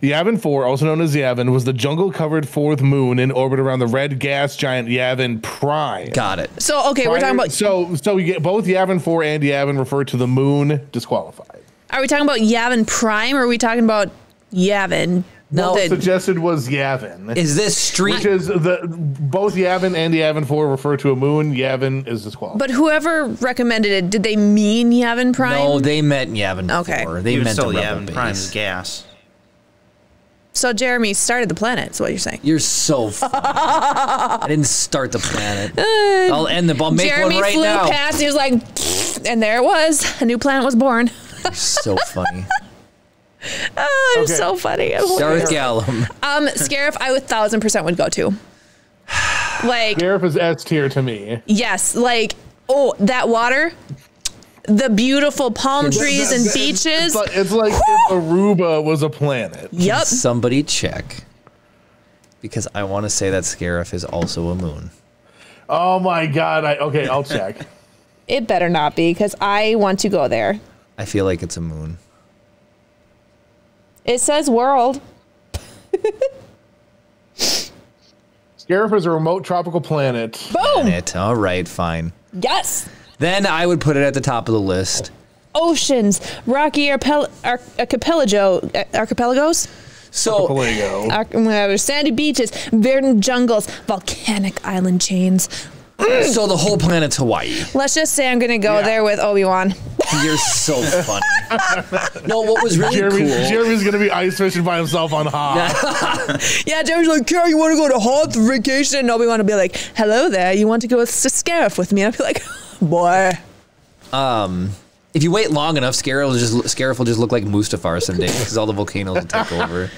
Yavin 4, also known as Yavin, was the jungle-covered fourth moon in orbit around the red gas giant Yavin Prime. Got it. So, okay, we're talking about... So you get both Yavin 4 and Yavin refer to the moon, disqualified. Are we talking about Yavin Prime, or are we talking about Yavin? No, what suggested was Yavin. Is this street? Which is both Yavin and Yavin 4 refer to a moon. Yavin is disqualified. But whoever recommended it, did they mean Yavin Prime? No, they meant Yavin 4. They meant still the Yavin base. Prime is gas. So Jeremy started the planet, is what you're saying. You're so funny. I didn't start the planet. I'll end the ball. Make Jeremy one right flew now. Past, he was like, and there it was. A new planet was born. You're so funny. Oh, I'm so funny. Darth Gallum. Scarif, I 1000% would go to. Like Scarif is S tier to me. Yes, like that water, the beautiful palm trees and beaches. It's like if Aruba was a planet. Yep. Somebody check, because I want to say that Scarif is also a moon. Oh my God! Okay, I'll check. It better not be, because I want to go there. I feel like it's a moon. It says world. Scarif is a remote tropical planet. Boom! Planet. All right, fine. Yes! Then I would put it at the top of the list. Oceans, rocky archipelagos. Archipelago. Sandy beaches, verdant jungles, volcanic island chains. So the whole planet's Hawaii. Let's just say I'm going to go there with Obi-Wan. You're so funny. No, what was really cool... Jeremy's going to be ice fishing by himself on Hoth. Yeah, Jeremy's like, Carrie, you want to go to Hoth vacation? And Obi-Wan will be like, hello there, you want to go with Scarif with me? And I'll be like, boy. If you wait long enough, Scarif will just look like Mustafar someday because all the volcanoes will take over.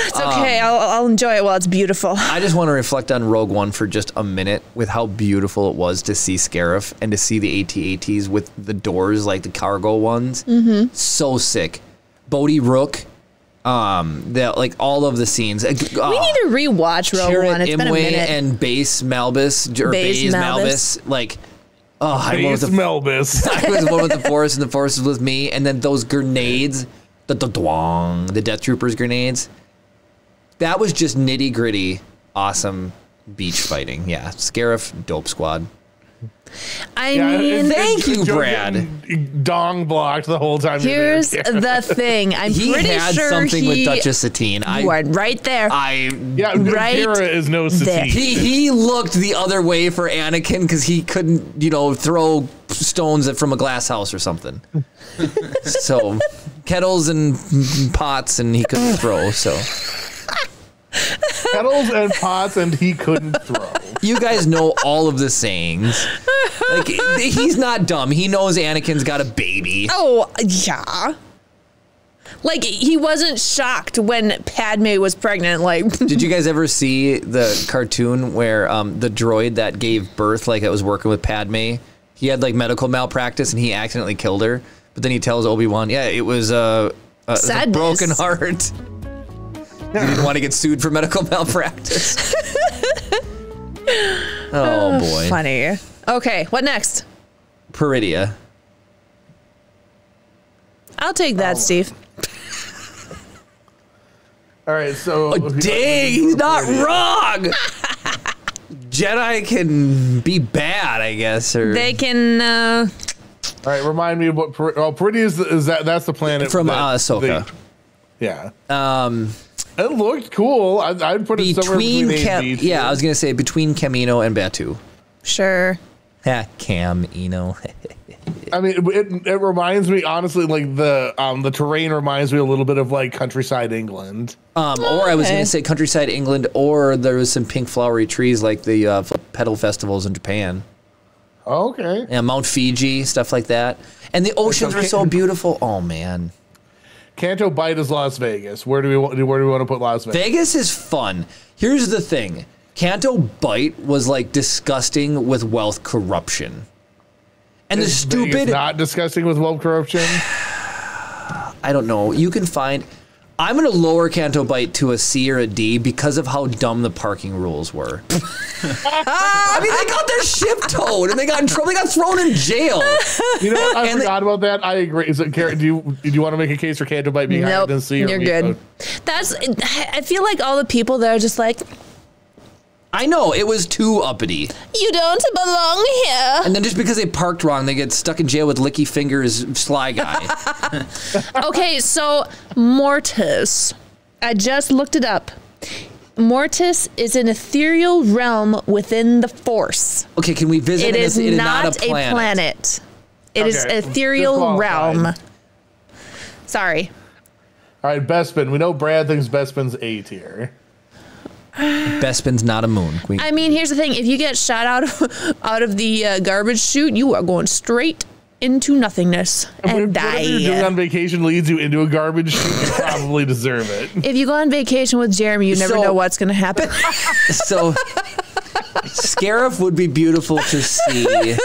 It's okay. I'll enjoy it while it's beautiful. I just want to reflect on Rogue One for just a minute with how beautiful it was to see Scarif and to see the AT-ATs with the doors, like the cargo ones. Mm-hmm. So sick. Bodhi Rook. Like all of the scenes. We need to rewatch Rogue One. It's Imwe been a minute. And Baze Malbus. Or Baze Malbus. Like... Oh, I was one with the forest, and the forest was with me. And then those grenades, the Death Troopers grenades. That was just nitty gritty, awesome beach fighting. Yeah, Scarif, dope squad. I mean, thank you, Brad. Dong blocked the whole time. Here's the thing. I'm pretty sure he had something with Duchess Satine. Kira is no Satine. He looked the other way for Anakin because he couldn't, you know, throw stones from a glass house or something. So kettles and pots, and he couldn't throw. So. Kettles and pots, and he couldn't throw. You guys know all of the sayings. Like, he's not dumb. He knows Anakin's got a baby. Oh, yeah. Like, he wasn't shocked when Padme was pregnant. Like, did you guys ever see the cartoon where the droid that gave birth, like, it was working with Padme? He had, like, medical malpractice, and he accidentally killed her. But then he tells Obi-Wan, yeah, it was a broken heart. You didn't want to get sued for medical malpractice. Oh, boy. Funny. Okay, what next? Peridea. I'll take that, Steve. All right, so... Oh, dang, he's not wrong! Jedi can be bad, I guess. Or they can... All right, remind me of what... Peridea is that's the planet... From Ahsoka. Yeah. It looked cool. I'd put it somewhere between I was going to say between Camino and Batuu. Sure. Camino. I mean, it reminds me, honestly, like the terrain reminds me a little bit of like countryside England. I was going to say countryside England, or there was some pink flowery trees like the petal festivals in Japan. Okay. Yeah, Mount Fiji, stuff like that. And the oceans were so beautiful. Oh, man. Canto Bight is Las Vegas. Where do we want to put Las Vegas? Vegas is fun. Here's the thing. Canto Bight was like disgusting with wealth corruption. And is the stupid Vegas not disgusting with wealth corruption? I don't know. You can find I'm going to lower Canto Bight to a C or a D because of how dumb the parking rules were. I mean, they got their ship towed, and they got in trouble. They got thrown in jail. You know, I forgot about that. I agree. Is it, Karen, do you want to make a case for Canto Bight being higher than C or D? Nope, you're good. I feel like all the people there are just like... I know, it was too uppity. You don't belong here. And then just because they parked wrong, they get stuck in jail with Licky Fingers Sly Guy. Okay, so Mortis. I just looked it up. Mortis is an ethereal realm within the Force. Okay, can we visit it? It is not a planet. It is an ethereal realm. Sorry. All right, Bespin. We know Brad thinks Bespin's A tier. Bespin's not a moon. I mean, here's the thing. If you get shot out of the garbage chute, you are going straight into nothingness and die. Whatever you're doing on vacation leads you into a garbage chute, you probably deserve it. If you go on vacation with Jeremy, you never know what's going to happen. So, Scarif would be beautiful to see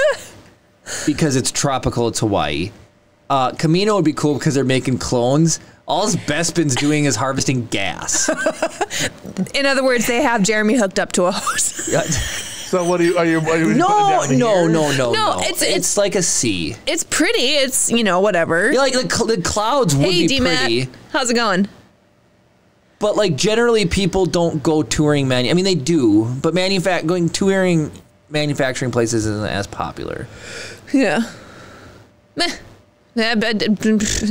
because it's tropical. It's Hawaii. Camino would be cool because they're making clones. All Bespin's doing is harvesting gas. In other words, they have Jeremy hooked up to a hose. So what are you No, it's like a sea. It's pretty. It's, you know, whatever. Yeah, like the clouds would be pretty. How's it going? But like generally people don't go touring I mean, they do, but going touring manufacturing places isn't as popular. Yeah. Meh. Yeah, but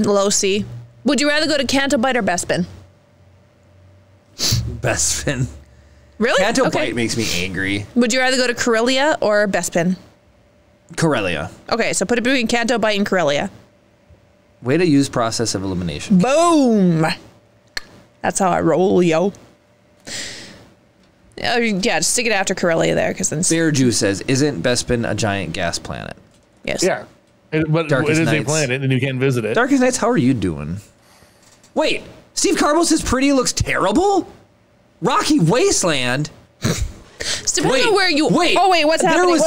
low C. Would you rather go to Canto Bight or Bespin? Bespin. Really? Canto Bight makes me angry. Would you rather go to Corellia or Bespin? Corellia. Okay, so put it between Canto Bight and Corellia. Way to use process of elimination. Boom! That's how I roll, yo. Yeah, just stick it after Corellia there, because then. Fairju says, "Isn't Bespin a giant gas planet?" Yes. Yeah, but it is a planet, and you can't visit it. Darkest Nights, how are you doing? Wait, Steve Carbo says Pretty looks terrible. Rocky Wasteland. Depending on where you. Wait. Oh wait, what's happening?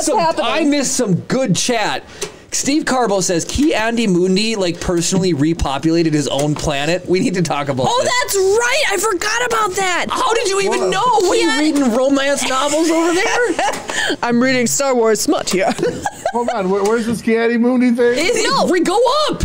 I missed some good chat. Steve Carbo says Ki-Adi-Mundi like personally repopulated his own planet. We need to talk about. Oh, that's right! I forgot about that. How did you even know? Were you reading romance novels over there? I'm reading Star Wars smut here. Hold on, where's this Ki-Adi-Mundi thing? We go up.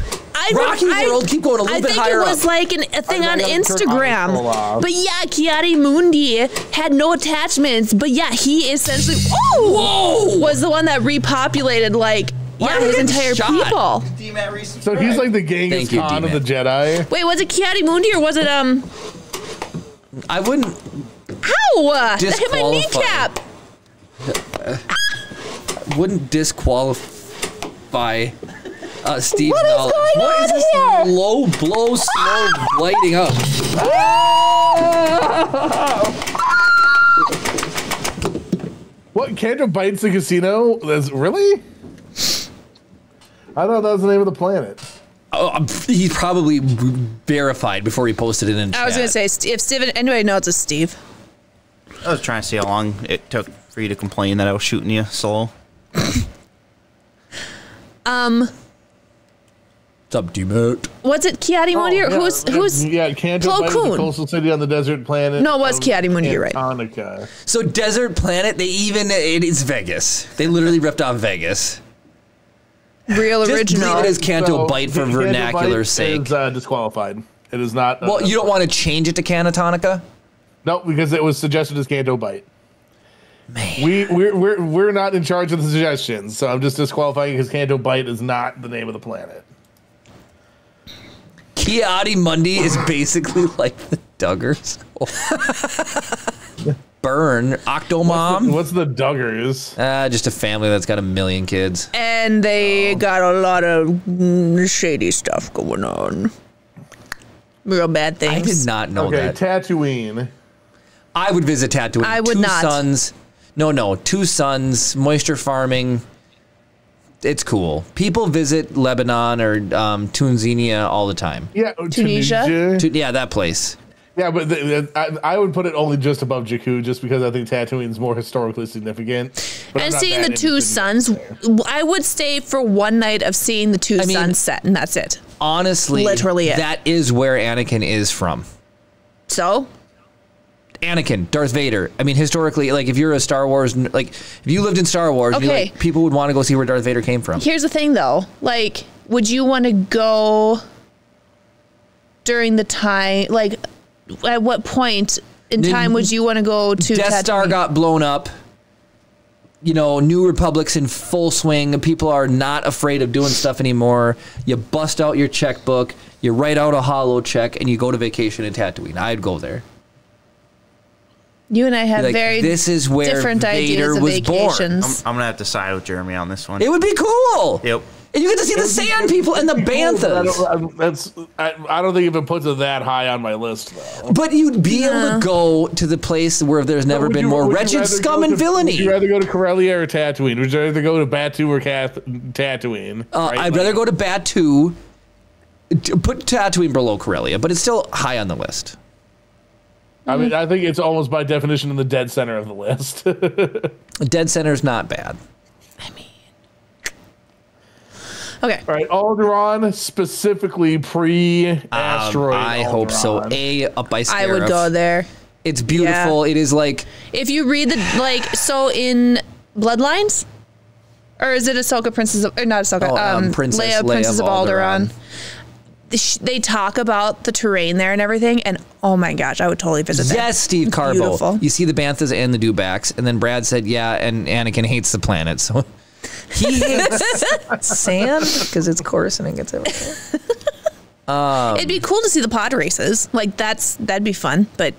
Rocky World, keep going a little bit higher up. I think it was like a thing on Instagram. But yeah, Ki-Adi-Mundi had no attachments. But yeah, he essentially was the one that repopulated like. Yeah, his entire people. So he's like the Genghis Khan of the Jedi. Wait, was it Ki-Adi-Mundi or was it I wouldn't. Ow! That hit my kneecap. Wouldn't disqualify Steve. What is going on here? Low blow, slow lighting up. What? Canto Bites the casino? That's really. I thought that was the name of the planet. Oh, he probably verified before he posted it in chat. I was going to say, if Steven, anyway, no, it's a Steve. I was trying to see how long it took for you to complain that I was shooting you, Sol. What's up, D-Mate? Was it Ki-Adi-Mundi? Who's? Yeah, Canto Bight, the coastal city on the desert planet. No, it was Ki-Adi-Mundi, you're right. So desert planet, they even, it is Vegas. They literally ripped off Vegas. Real original. Just leave it as Canto Bight for vernacular's sake. It's disqualified. It is not. Well, you don't want to change it to Canatonica? No, because it was suggested as Canto Bight. Man. We're not in charge of the suggestions, so I'm just disqualifying because Canto Bight is not the name of the planet. Ki-Adi-Mundi is basically like the Duggars. Burn Octomom. What's the Duggars? Just a family that's got a million kids, and they got a lot of shady stuff going on. Real bad things. I did not know that. Tatooine. I would visit Tatooine. I would not. Two sons. Moisture farming. It's cool. People visit Lebanon or Tunisia all the time. Yeah, Tunisia. Yeah, that place. Yeah, but I would put it only just above Jakku, just because I think Tatooine's more historically significant. And seeing the two suns, I would stay for one night of seeing the two suns set, and that's it. Honestly, literally, that is where Anakin is from. So, Anakin, Darth Vader. I mean, historically, like if you're a Star Wars, like if you lived in Star Wars, like, people would want to go see where Darth Vader came from. Here's the thing, though. Like, would you want to go during the time, like? At what point in time would you want to go to Death Star got blown up. You know, New Republic's in full swing. People are not afraid of doing stuff anymore. You bust out your checkbook. You write out a hollow check, and you go to vacation in Tatooine. I'd go there. You and I have very different ideas of vacations. I'm going to have to side with Jeremy on this one. It would be cool. Yep. And you get to see the sand people and the banthas. I don't think even puts it that high on my list, though. But you'd be able to go to the place where there's never been more wretched scum and villainy. Would you rather go to Corellia or Tatooine? Would you rather go to Batuu or Tatooine? I'd rather go to Batuu. Put Tatooine below Corellia, but it's still high on the list. I mean, I think it's almost by definition in the dead center of the list. Dead center is not bad. I mean. Okay. All right, Alderaan, specifically pre-asteroid. I hope so. Up by Scarif. I would go there. It's beautiful. Yeah. It is like if you read the so in Bloodlines, or is it Ahsoka, Princess of, or not Ahsoka? Leia, Princess of Alderaan. They talk about the terrain there and everything, and oh my gosh, I would totally visit that. Yes, Steve Carbo. Beautiful. You see the banthas and the dewbacks, and then Brad said, "Yeah," and Anakin hates the planet, so. He hates sand because it's coarse and it gets everywhere. It'd be cool to see the pod races. Like that'd be fun. But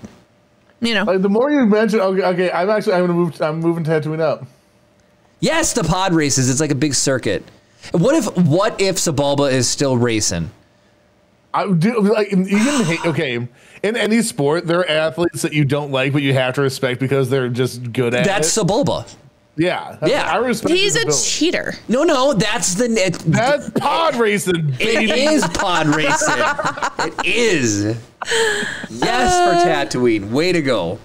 you know. Like, the more you mention, okay, I'm moving Tatooine up. Yes, the pod races. It's like a big circuit. What if Sebulba is still racing? I do like even okay. In any sport, there are athletes that you don't like, but you have to respect because they're just good at it. That's Sebulba. Yeah. I respect. He's a cheater. No, that's the net. That's pod racing, baby. It is pod racing. It is. Yes, for Tatooine. Way to go.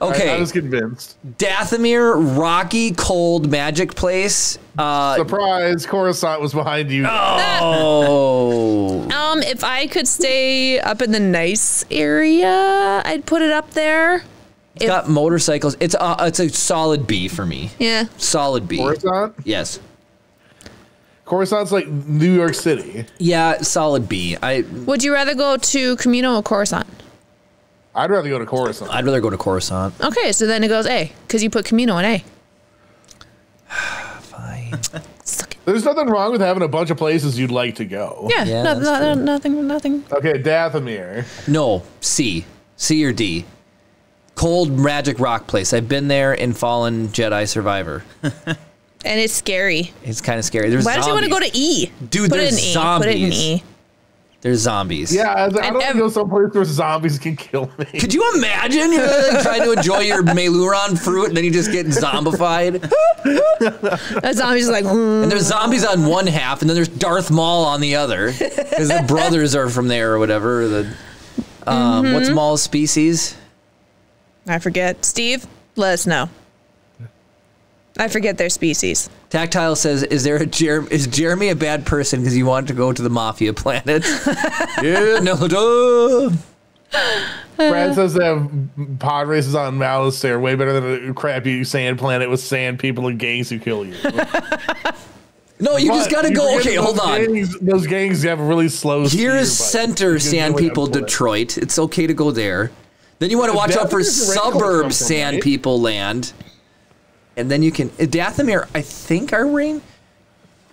Okay. I was convinced. Dathomir, rocky, cold, magic place. Surprise, Coruscant was behind you. Oh. If I could stay up in the nice area, I'd put it up there. It's got motorcycles. It's a solid B for me. Yeah. Solid B. Coruscant? Yes. Coruscant's like New York City. Yeah, solid B. Would you rather go to Camino or Coruscant? I'd rather go to Coruscant. I'd rather go to Coruscant. Okay, so then it goes A, because you put Camino in A. Fine. There's nothing wrong with having a bunch of places you'd like to go. Yeah, yeah, nothing. Okay, Dathomir. No, C. C or D. Cold magic rock place. I've been there in Fallen Jedi Survivor. And it's scary. It's kind of scary. There's Why don't you want to go to E? Dude, there's zombies. Put it in E. There's zombies. Yeah, I don't know someplace where zombies can kill me. Could you imagine you're like trying to enjoy your Maluron fruit and then you just get zombified? That zombie's like, and there's zombies on one half, and then there's Darth Maul on the other, because the brothers are from there or whatever. The what's Maul's species? I forget. Steve, let us know. I forget their species. Tactile says, "Is Jeremy a bad person because you want to go to the Mafia planet?" Yeah, no. Brad says they have pod races on Malus. They're way better than a crappy sand planet with sand people and gangs who kill you. No, you just gotta go. Okay, hold on. Those gangs have a really slow. Here's center sand people, Detroit. It's okay to go there. Then you want to watch out for suburb sand people land. And then you can Dathomir, I think our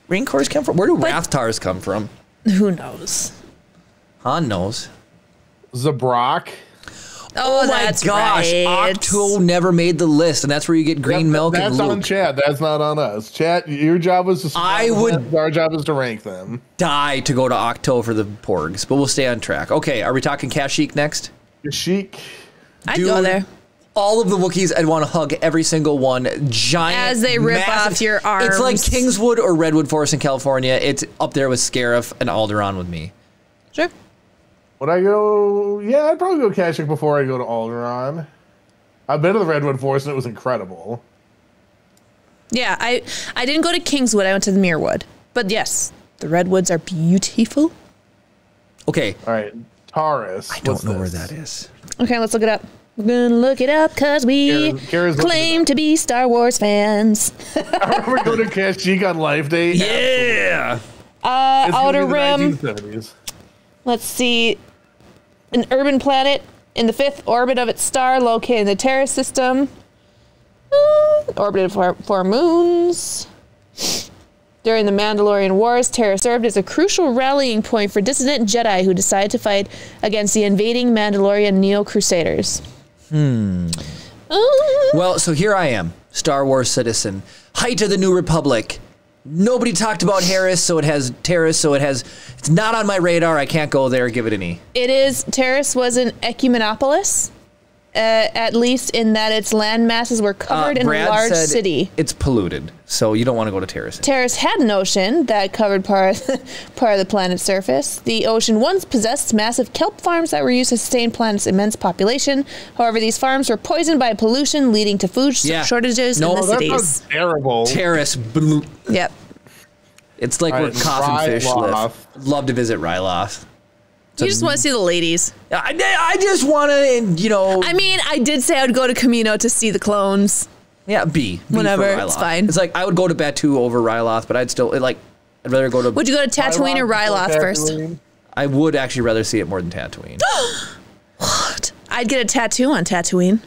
rancors come from. Where do Raphtars come from? Who knows? Han knows. Zabrak. Oh my gosh! Right. Octo never made the list, and that's where you get green milk. That's on Chad. That's not on us. Chad, your job was to. Our job is to rank them. Die to go to Octo for the Porgs, but we'll stay on track. Okay, are we talking Kashyyyk next? Kashyyyk. I'd go there. All of the Wookiees, I'd want to hug every single one. Giant, as they rip off your arms. It's like Kingswood or Redwood Forest in California. It's up there with Scarif and Alderaan with me. Sure. Would I go? Yeah, I'd probably go Kashyyyk before I go to Alderaan. I've been to the Redwood Forest and it was incredible. Yeah, I didn't go to Kingswood. I went to the Muirwood. But yes, the Redwoods are beautiful. Okay. All right, Taurus. I don't know where that is. Okay, let's look it up. We're gonna look it up because we claim to be Star Wars fans. I remember going to Kashyyyk on Life Day. Yeah. Outer Rim. Let's see. An urban planet in the 5th orbit of its star, located in the Terrace system. Orbited for 4 moons. During the Mandalorian Wars, Terra served as a crucial rallying point for dissident Jedi who decided to fight against the invading Mandalorian Neo-Crusaders. Well, so here I am, Star Wars citizen, height of the New Republic. Nobody talked about Harris, so it has Terrace, so it has. It's not on my radar. I can't go there. Give it an E. It is. Terrace was an ecumenopolis, at least in that its land masses were covered in a large city. It's polluted, so you don't want to go to Terrace. Terrace had an ocean that covered part of the planet's surface. The ocean once possessed massive kelp farms that were used to sustain planet's immense population. However, these farms were poisoned by pollution, leading to food shortages in the cities. That's terrible. Terrace. Yep. It's like where coffin fish live. Love to visit Ryloth. You just want to see the ladies. I just want to, you know. I mean, I did say I would go to Camino to see the clones. Yeah, B. Whatever, it's fine. It's like I would go to Batuu over Ryloth, but I'd still like. I'd rather go to. Would you go to Tatooine or Ryloth first? I would actually rather see it more than Tatooine. What? I'd get a tattoo on Tatooine.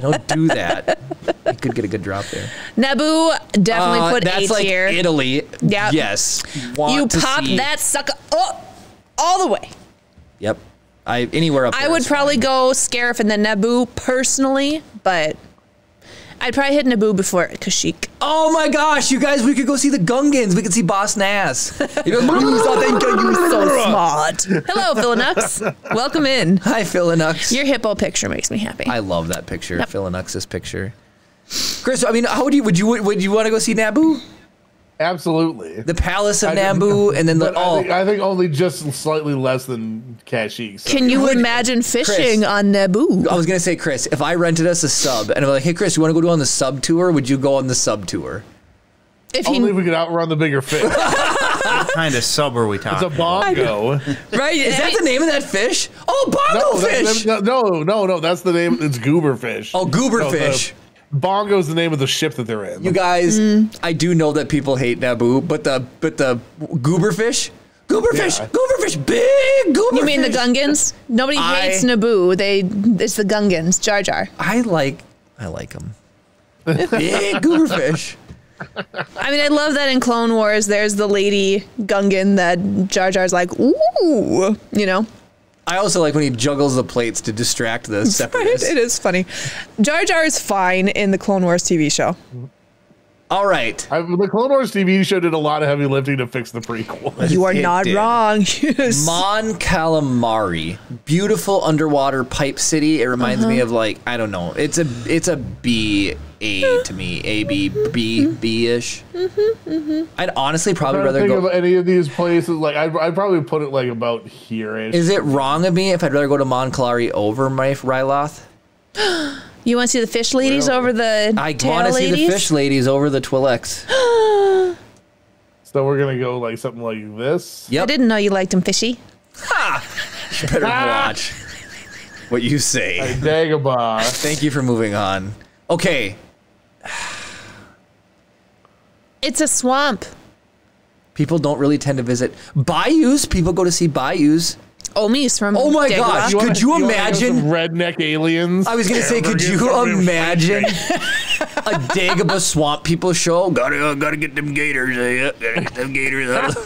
Don't do that. You could get a good drop there. Naboo, definitely put A like tier. Italy. Yep. Yes. Want you pop that sucker up. All the way. Yep. Anywhere up there. I would probably go Scarif and then Naboo personally, but I'd probably hit Naboo before Kashyyyk. Oh my gosh, you guys, we could go see the Gungans. We could see Boss Nass. You were so smart. Hello, Philonux. Welcome in. Hi, Philonux. Your hippo picture makes me happy. I love that picture, yep. Philonux's picture. Chris, I mean, how do you, would you want to go see Naboo? Absolutely. The Palace of Naboo, and then the I think only just slightly less than Kashyyyk. So. Can you imagine fishing on Naboo? I was gonna say, Chris, if I rented us a sub and I'm like, hey, Chris, you want to go on the sub tour? Would you go on the sub tour? If only we could outrun the bigger fish. What kind of sub are we talking? It's a bongo, right? Is that the name of that fish? Oh, bongo fish! No, that's the name. It's goober fish. Oh, goober fish. Bongo is the name of the ship that they're in. You guys, I do know that people hate Naboo, but the gooberfish, gooberfish, big gooberfish. You mean the Gungans? Nobody hates Naboo. It's the Gungans, Jar Jar. I like them. Big gooberfish. I mean, I love that in Clone Wars. There's the lady Gungan that Jar Jar's like, ooh, you know. I also like when he juggles the plates to distract the separatists. Right? It is funny. Jar Jar is fine in the Clone Wars TV show. All right. The Clone Wars TV show did a lot of heavy lifting to fix the prequel. You are not wrong. Yes. Mon Calamari. Beautiful underwater pipe city. It reminds me of, like, I don't know. It's a B-A to me. A-B-B-B-ish. I'd honestly probably rather go to any of these places. Like, I'd probably put it, like, about here-ish. Is it wrong of me if I'd rather go to Mon Calamari over my Ryloth? You want to see the fish ladies over the Twi'leks. So we're going to go like something like this. Yep. I didn't know you liked them fishy. Ha! You better watch what you say. Like Dagobah. Thank you for moving on. Okay. It's a swamp. People don't really tend to visit. Bayous. People go to see bayous. Omis from oh my Dagobah. Gosh, could you imagine redneck aliens? I was gonna say, could you imagine a Dagobah swamp people show? Gotta get them gators. Gotta get them gators.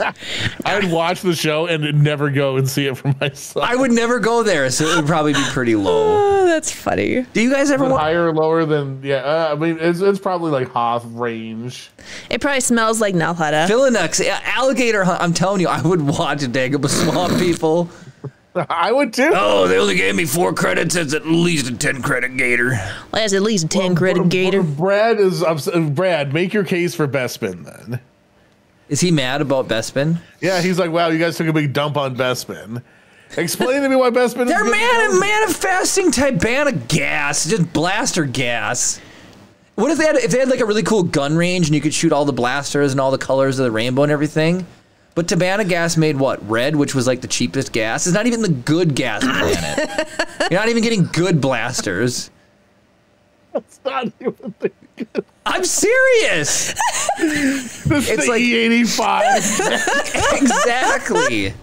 I'd watch the show and never go and see it for myself. I would never go there, so it would probably be pretty low. That's funny. Do you guys ever higher or lower than I mean, it's probably like Hoth range. It probably smells like Nal Hutta. Philonux, alligator hunt. I'm telling you, I would watch a Dagobah swamp people. I would too. Oh, they only gave me 4 credits. It's at least a 10 credit gator. Well, that's at least a 10 credit gator. Brad, make your case for Bespin then. Is he mad about Bespin? Yeah, he's like, wow, you guys took a big dump on Bespin. Explain to me why Bespin. They're manifesting Tibana gas, just blaster gas. What if they had like a really cool gun range and you could shoot all the blasters and all the colors of the rainbow and everything? But Tabana gas made what? Red, which was like the cheapest gas. It's not even the good gas planet. You're not even getting good blasters. That's not even the good. I'm serious. This it's the like E85. Exactly.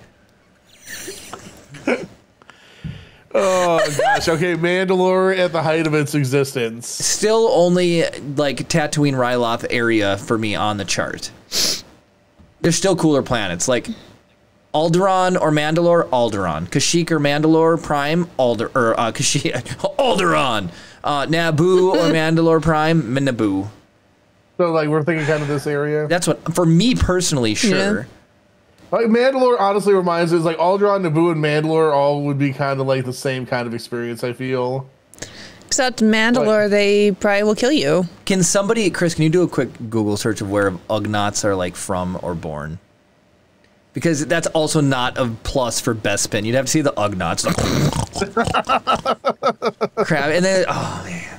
Oh gosh. Okay, Mandalore at the height of its existence. Still only like Tatooine Ryloth area for me on the chart. There's still cooler planets, like Alderaan or Mandalore, Alderaan. Kashyyyk or Mandalore Prime, Alderaan. Naboo or Mandalore Prime, Naboo. So, like, we're thinking kind of this area? That's what, for me personally, sure. Yeah. Like, Mandalore honestly reminds us, like, Alderaan, Naboo, and Mandalore all would be kind of, like, the same kind of experience, I feel. Except Mandalore, like, they probably will kill you. Can somebody, Chris, can you do a quick Google search of where Ugnaughts are like from or born? Because that's also not a plus for Bespin. You'd have to see the Ugnaughts. Crap. And then, oh man.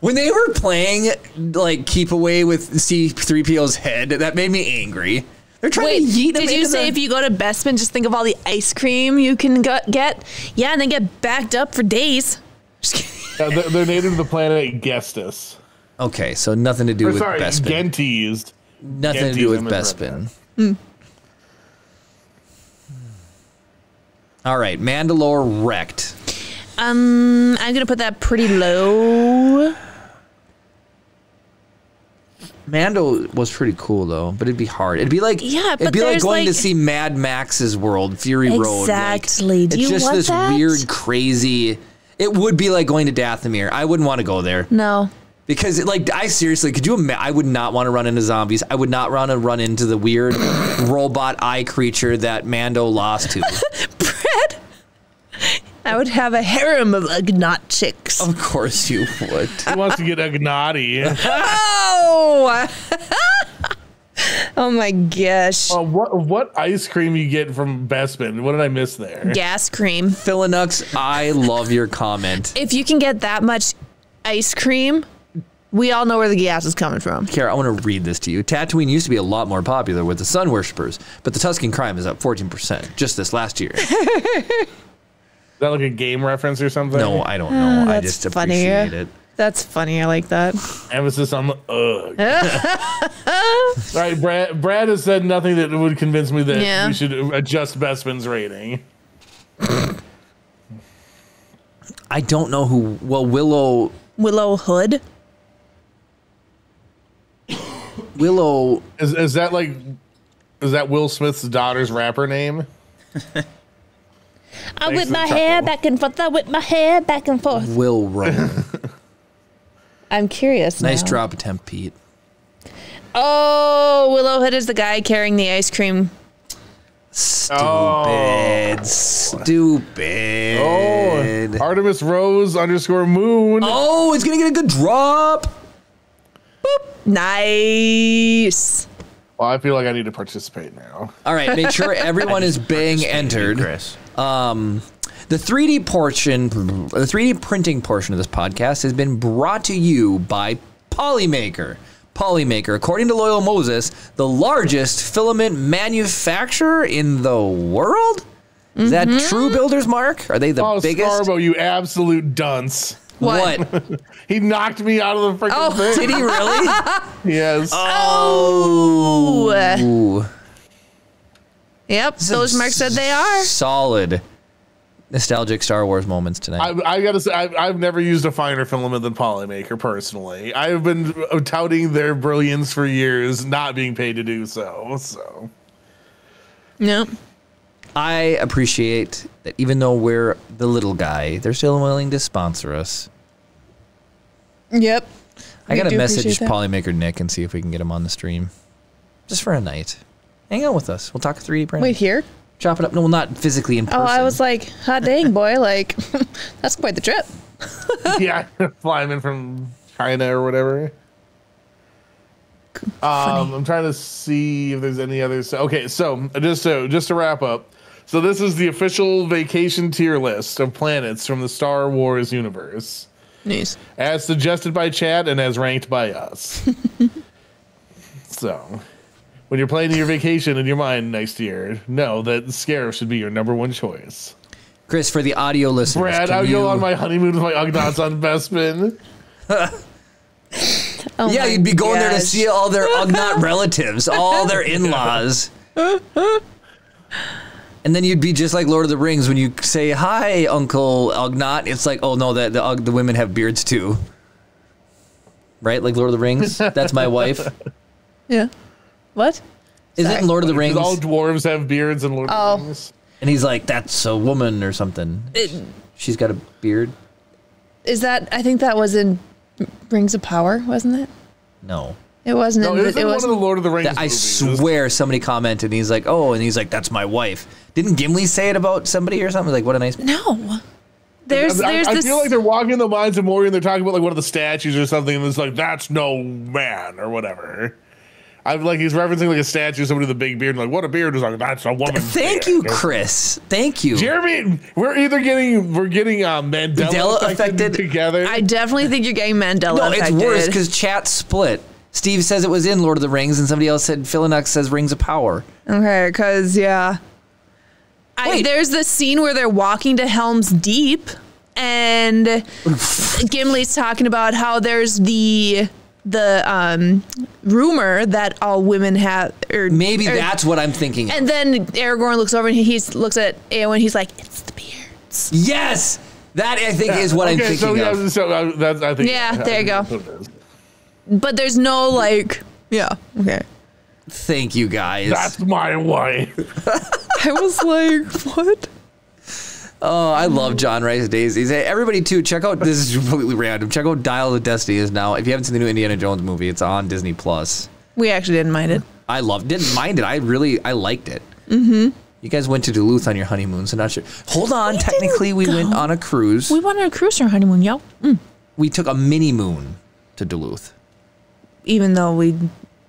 When they were playing like Keep Away with C-3PO's head, that made me angry. They're trying to yeet him. Did you say if you go to Bespin, just think of all the ice cream you can get? Yeah, and they get backed up for days. Yeah, they're native to the planet Gestis. Okay, so nothing to do with Bespin. Genteased. Nothing to do with Bespin. All right, Mandalore wrecked. I'm gonna put that pretty low. Mando was pretty cool though, but it'd be hard. It'd be like, yeah, it'd be like going to see Mad Max's world, Fury Road. Exactly. Like, it's just this weird, crazy. It would be like going to Dathomir. I wouldn't want to go there. No. Because it, like, I seriously could you. I would not want to run into zombies. I would not want to run into the weird robot eye creature that Mando lost to. Brad, I would have a harem of Ugnaught chicks. Of course you would. Who wants to get Ugnaughty? Oh! Oh my gosh. What ice cream you get from Bespin? What did I miss there? Gas cream. Philonux, I love your comment. If you can get that much ice cream, we all know where the gas is coming from. Kara, I want to read this to you. Tatooine used to be a lot more popular with the sun worshippers, but the Tusken crime is up 14% just this last year. Is that like a game reference or something? No, I don't know. I just appreciate it. That's funny. I like that. Emphasis on the ugh. All right, Brad has said nothing that would convince me that we should adjust Bespin's rating. I don't know who. Well, Willow Hood. Willow is that like Will Smith's daughter's rapper name? I with my hair back and forth. I with my hair back and forth. Will Rowan. I'm curious. Nice drop attempt, Pete. Oh, Willow Hood is the guy carrying the ice cream. Stupid. Oh. Stupid. Oh, Artemis Rose underscore moon. Oh, it's going to get a good drop. Boop. Nice. Well, I feel like I need to participate now. All right, make sure everyone is being entered. Chris. The 3D portion, the 3D printing portion of this podcast has been brought to you by Polymaker. Polymaker, according to Loyal Moses, the largest filament manufacturer in the world? Is that true, Builder's Mark? Are they the biggest? Scarbo, you absolute dunce. What? He knocked me out of the freaking thing. Did he really? Yes. Oh. Ooh. Yep, Builder's Mark said they are. Solid nostalgic Star Wars moments tonight. I gotta say, I've never used a finer filament than Polymaker personally. I've been touting their brilliance for years, not being paid to do so. So, yep. I appreciate that even though we're the little guy, they're still willing to sponsor us. Yep. I gotta message Polymaker Nick and see if we can get him on the stream. Just for a night. Hang out with us. We'll talk 3D printing. Wait, here? Chop it up. No, well, not physically in person. Oh, I was like, hot dang, boy. Like, that's quite the trip. Yeah, flying in from China or whatever. I'm trying to see if there's any other. Okay, so just to wrap up. So this is the official vacation tier list of planets from the Star Wars universe. Nice. As suggested by Chad and as ranked by us. So... when you're planning your vacation in your mind next year, know that Scarif should be your #1 choice. Chris, for the audio listeners, Brad, I'll go on my honeymoon with my Ugnaughts on Bespin. Oh yeah, you'd be going there to see all their Ugnaught relatives, all their in-laws. And then you'd be just like Lord of the Rings when you say, hi, Uncle Ugnaught. It's like, oh, no, the women have beards too. Right? Like Lord of the Rings? That's my wife. Yeah. What? Isn't Lord of the Rings? All dwarves have beards in Lord of the Rings. And he's like, that's a woman or something. She's got a beard. Is that, I think that was in Rings of Power, wasn't it? No. It wasn't. No, it was one of the Lord of the Rings movies. I swear somebody commented and he's like, oh, and he's like, that's my wife. Didn't Gimli say it about somebody or something? Like, what a nice. No. I feel like they're walking the Mines of Moria and they're talking about like one of the statues or something and it's like, that's no man or whatever. I'm like, he's referencing like a statue, somebody with a big beard. Like, what a beard is like, that's a woman. Thank you, Chris. Thank you, Jeremy. We're either getting Mandela affected together. I definitely think you're getting Mandela affected. It's worse because chat split. Steve says it was in Lord of the Rings, and somebody else said Philonux says Rings of Power. Okay, because there's this scene where they're walking to Helm's Deep, and Gimli's talking about how there's the rumor that all women have, or maybe that's what I'm thinking. And then Aragorn looks over and he looks at Eowyn. He's like, "It's the beards." Yes, that I think is what I'm thinking of. So that's, I think, yeah, there you go. But there's no like Yeah. Okay. Thank you guys. That's my wife. I was like, what? Oh, I love John Rice Daisies. Hey, everybody, too, check out, this is completely random, check out Dial of Destiny is now, if you haven't seen the new Indiana Jones movie, it's on Disney+. We actually didn't mind it. I loved didn't mind it. I liked it. Mm-hmm. You guys went to Duluth on your honeymoon, so not sure. Hold on. Technically, we went on a cruise. We went on a cruise on our honeymoon, yo. Mm. We took a mini moon to Duluth. Even though we...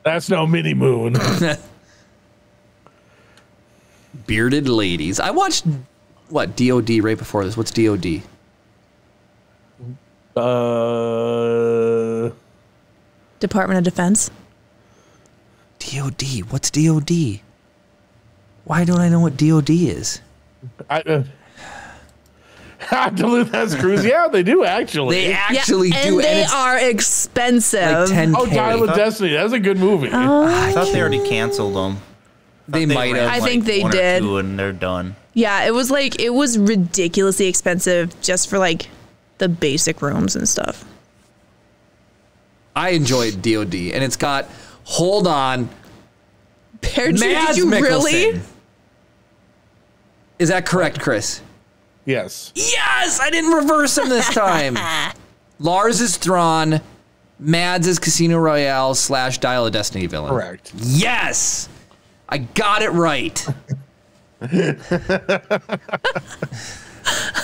That's no mini moon. Bearded ladies. I watched... What DOD right before this? What's DOD? Department of Defense. DOD. What's DOD? Why don't I know what DOD is? Duluth has cruise. Yeah, they do actually. They actually do, and they are expensive. Like $10K. Oh, Dial of Destiny. That's a good movie. Oh. I thought they already canceled them. They might have. I think they did. And they're done. Yeah, it was like, it was ridiculously expensive just for like the basic rooms and stuff. I enjoyed DOD, and it's got, hold on, Mads did you Mikkelsen. Really? Is that correct, Chris? Yes. Yes, I didn't reverse him this time. Lars is Thrawn, Mads is Casino Royale / Dial of Destiny villain. Correct. Yes, I got it right. That's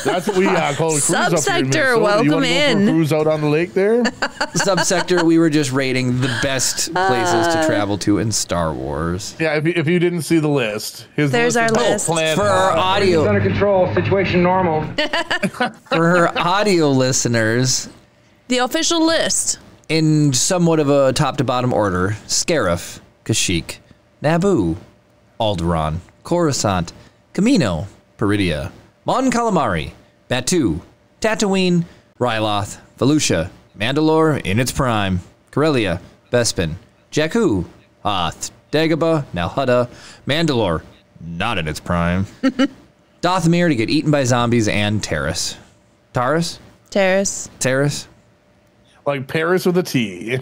what we call a cruise. Subsector, welcome in. Cruise out on the lake there. Subsector, we were just rating the best places to travel to in Star Wars. Yeah, if you didn't see the list, there's our list for our audio. Under control, situation normal. For her audio listeners, the official list in somewhat of a top to bottom order: Scarif, Kashyyyk, Naboo, Alderaan, Coruscant, Camino, Peridea, Mon Calamari, Batuu, Tatooine, Ryloth, Felucia, Mandalore in its prime, Corellia, Bespin, Jakku, Hoth, Dagobah, Nal Hutta, Mandalore, not in its prime, Dathomir to get eaten by zombies, and Terrace. Taurus? Terrace. Terrace. Like Paris with a T.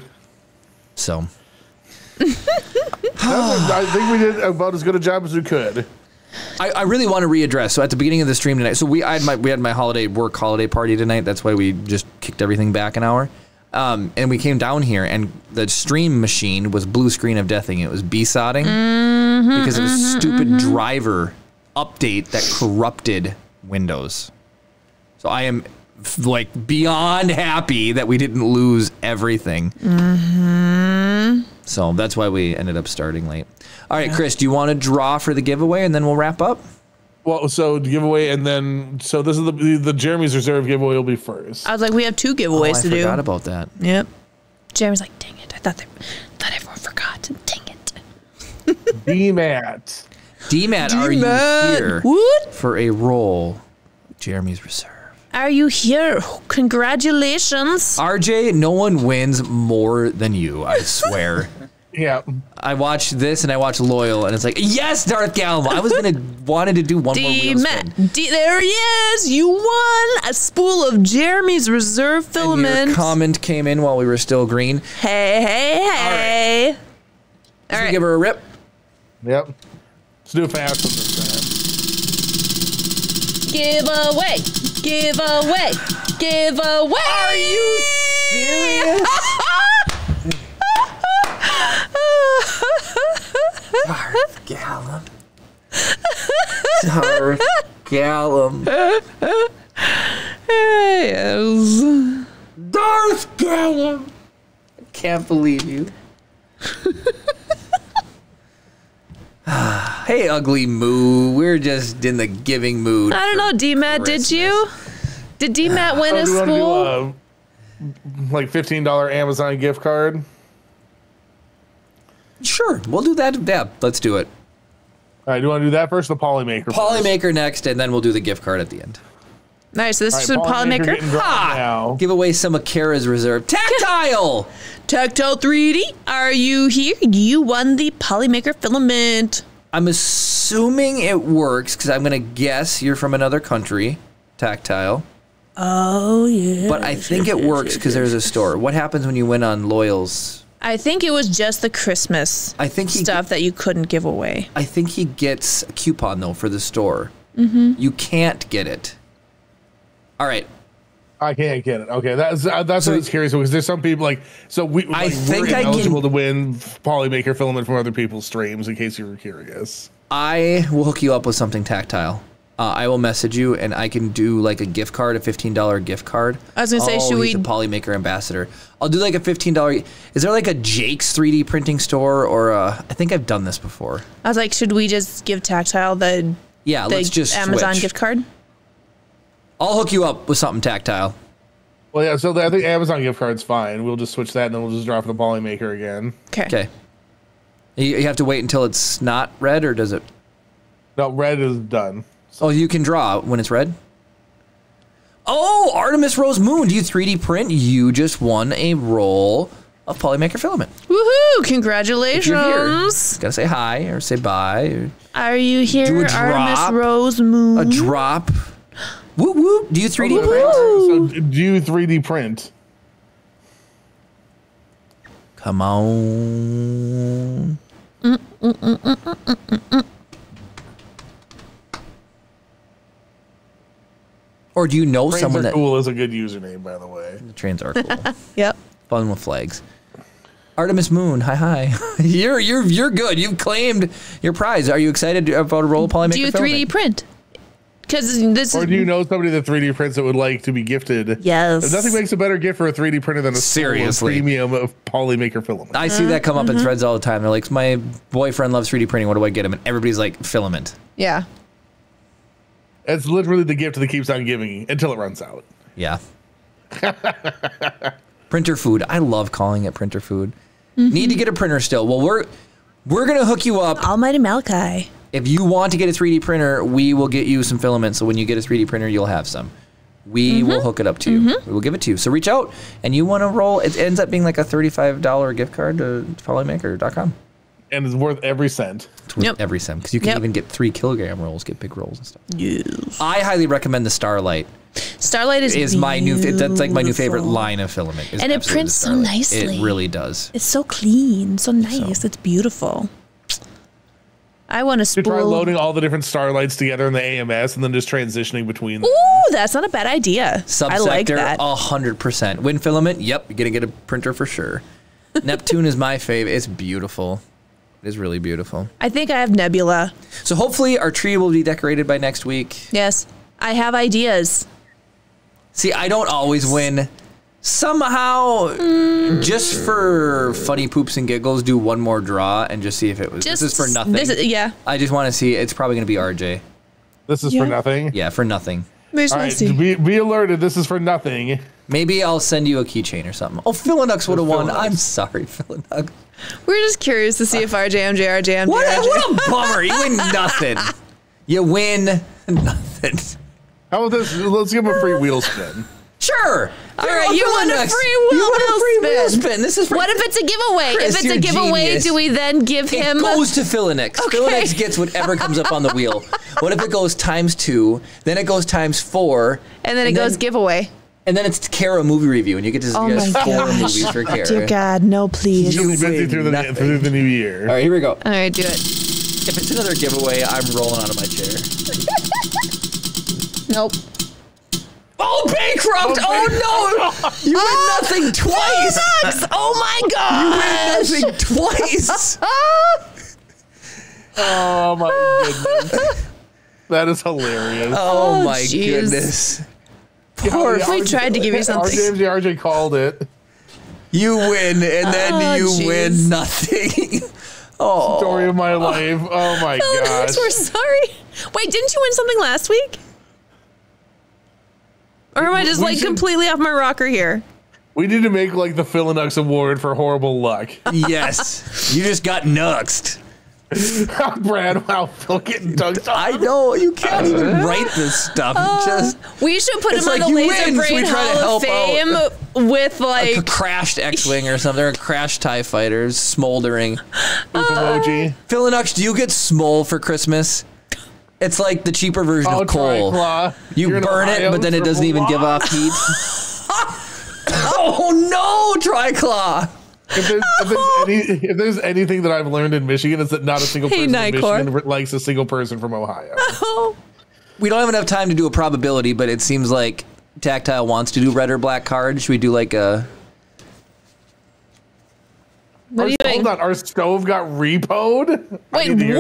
So... I think we did about as good a job as we could. I really want to readdress. So at the beginning of the stream tonight, so we had my work holiday party tonight. That's why we just kicked everything back an hour. And we came down here, and the stream machine was blue screen of deathing. It was BSODing because of a stupid driver update that corrupted Windows. So I am like beyond happy that we didn't lose everything. So that's why we ended up starting late. All right, Chris, do you want to draw for the giveaway, and then we'll wrap up? Well, so the giveaway, and then so this is the Jeremy's Reserve giveaway will be first. I was like, we have two giveaways to do. I forgot about that. Yep. Jeremy's like, dang it! I thought everyone forgot. Dang it. D-Mat, are you here for a roll? Jeremy's Reserve. Are you here? Congratulations. RJ, no one wins more than you, I swear. Yeah. I watched this and I watched Loyal, and it's like, yes, Darth Galva. I was going to wanted to do one more wheel spin. There he is. You won a spool of Jeremy's Reserve filament. And your comment came in while we were still green. Hey. All right. All right. Give her a rip. Yep. Let's do it fast on this time. Giveaway. Giveaway! Giveaway! Are you serious? Darth Gallum. Darth Gallum. Yes. Darth Gallum. I can't believe you. Hey, ugly moo. We're just in the giving mood. I don't know, D-Mat, did you? Did D-Mat win a spool? Like $15 Amazon gift card? Sure, we'll do that. Yeah, let's do it. All right, do you want to do that first, the Polymaker? Polymaker next, and then we'll do the gift card at the end. Nice, so this is Polymaker. Ha! Give away some of Kara's Reserve. Tactile! Tactile 3D, are you here? You won the Polymaker filament. I'm assuming it works, because I'm going to guess you're from another country. Tactile. Oh, yeah. But I think it works, because there's a store. What happens when you win on Loyal's I think it was just the Christmas stuff that you couldn't give away. I think he gets a coupon, though, for the store. Mm-hmm. You can't get it. All right. I can't get it. Okay, that's so, what I was curious because there's some people like we're eligible to win Polymaker filament from other people's streams. In case you were curious, I will hook you up with something tactile. I will message you, and I can do like a gift card, a $15 gift card. I was gonna say, should we? He's a Polymaker ambassador. I'll do like a $15. Is there like a Jake's 3D printing store or a, I think I've done this before. I was like, should we just give tactile the let's just Amazon gift card? I'll hook you up with something tactile. Well, yeah, so I think Amazon gift card's fine. We'll just switch that, and then we'll just drop the Polymaker again. Okay. Okay. You have to wait until it's not red, or does it? No, red is done. So. Oh, you can draw when it's red? Oh, Artemis Rose Moon. Do you 3D print? You just won a roll of Polymaker filament. Woohoo! Congratulations. If you're here, you gotta say hi or say bye. Or are you here, do a drop, Artemis Rose Moon? A drop. Whoop whoop! Do you 3D print? So do you 3D print? Come on. Or do you know Trains someone that cool is a good username, by the way. Trains are cool. Yep. Fun with flags. Artemis Moon, hi. You're good. You've claimed your prize. Are you excited about a roll of Polymaker? Do you 3D print? Or do you know somebody that 3D prints that would like to be gifted? Yes. Nothing makes a better gift for a 3D printer than a premium of Polymaker filament. I see that come up in threads all the time. They're like, my boyfriend loves 3D printing. What do I get him? And everybody's like, filament. Yeah. It's literally the gift that keeps on giving until it runs out. Yeah. Printer food. I love calling it printer food. Mm-hmm. Need to get a printer still. Well, we're going to hook you up. Almighty Malachi. If you want to get a 3D printer, we will get you some filament. So when you get a 3D printer, you'll have some. We will hook it up to you. We will give it to you. So reach out, and you want to roll. It ends up being like a $35 gift card to Polymaker.com. And it's worth every cent. It's worth every cent, because you can even get 3 kilogram rolls, get big rolls and stuff. Yes. I highly recommend the Starlight. Starlight is my new. That's like my new favorite line of filament. And it prints so nicely. It really does. It's so clean, so nice. So. It's beautiful. I want to spool. Try loading all the different Starlights together in the AMS and then just transitioning between them. Ooh, that's not a bad idea. Subsector, I like that. 100%. Wind filament, yep, you're going to get a printer for sure. Neptune is my fave. It's beautiful. It is really beautiful. I think I have Nebula. So hopefully our tree will be decorated by next week. Yes, I have ideas. See, I don't always win. Somehow, just for funny poops and giggles, do one more draw and just see if it was. This is for nothing. Yeah. I just want to see. It's probably going to be RJ. This is for nothing? Yeah, for nothing. All right, be alerted. This is for nothing. Maybe I'll send you a keychain or something. Oh, Philonux would have won. I'm sorry, Philonux. We're just curious to see if RJ. What a bummer. You win nothing. You win nothing. How about this? Let's give him a free wheel spin. Sure. All right, you want a free wheel spin. This is what if it's a giveaway? Chris, if it's a giveaway, genius. Do we then give him? It goes to Philinix. Okay. Philinix gets whatever comes up on the wheel. What if it goes ×2, then it goes ×4, and then it goes giveaway, and then it's Kara movie review, and you get to guess 4 movies for Kara. Dear God, no, please. She's busy through the new year. All right, here we go. All right, do it. If it's another giveaway, I'm rolling out of my chair. Nope. Oh, bankrupt! Oh, no! You win nothing twice! Oh, my God! You win nothing twice! Oh, my goodness. That is hilarious. Oh, my goodness. Poor we tried to give you something. RJ called it. You win, and then you win nothing. Oh. Story of my life. Oh, my gosh. We're sorry. Wait, didn't you win something last week? Or am I just completely off my rocker here? We need to make like the Philonux Award for horrible luck. Yes. You just got nuxed. Brad, wow, Phil getting dunked on. I know. You can't even write this stuff. We should put him on the Laser Brain Hall of Fame with like a crashed X-Wing or something, or a crashed TIE Fighter smoldering. Philonux, do you get smole for Christmas? It's like the cheaper version of coal. You burn it, but then it doesn't even give off heat. Oh no, Triclaw! If there's anything that I've learned in Michigan, it's that not a single person in Michigan likes a single person from Ohio. Oh. We don't have enough time to do a probability, but it seems like Tactile wants to do red or black cards. Should we do like a... Hold on, our stove got repoed? Wait,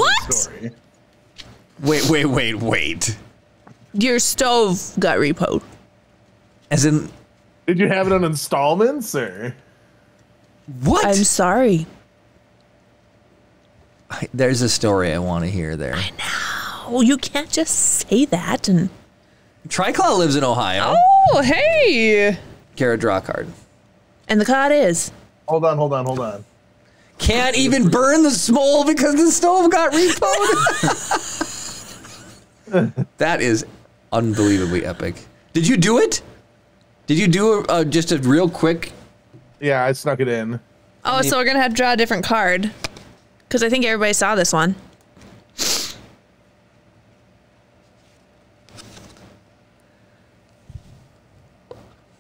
what? Wait. Your stove got repoed. As in... Did you have it on installments, or...? What? I'm sorry. There's a story I want to hear there. I know. You can't just say that. And Triclaw lives in Ohio. Oh, hey. Kara, draw a card. And the card is... Hold on. Can't even burn the smole because the stove got repoed. That is unbelievably epic. Did you do it? Did you do just a real quick... Yeah, I snuck it in. Oh, so we're going to have to draw a different card. Because I think everybody saw this one.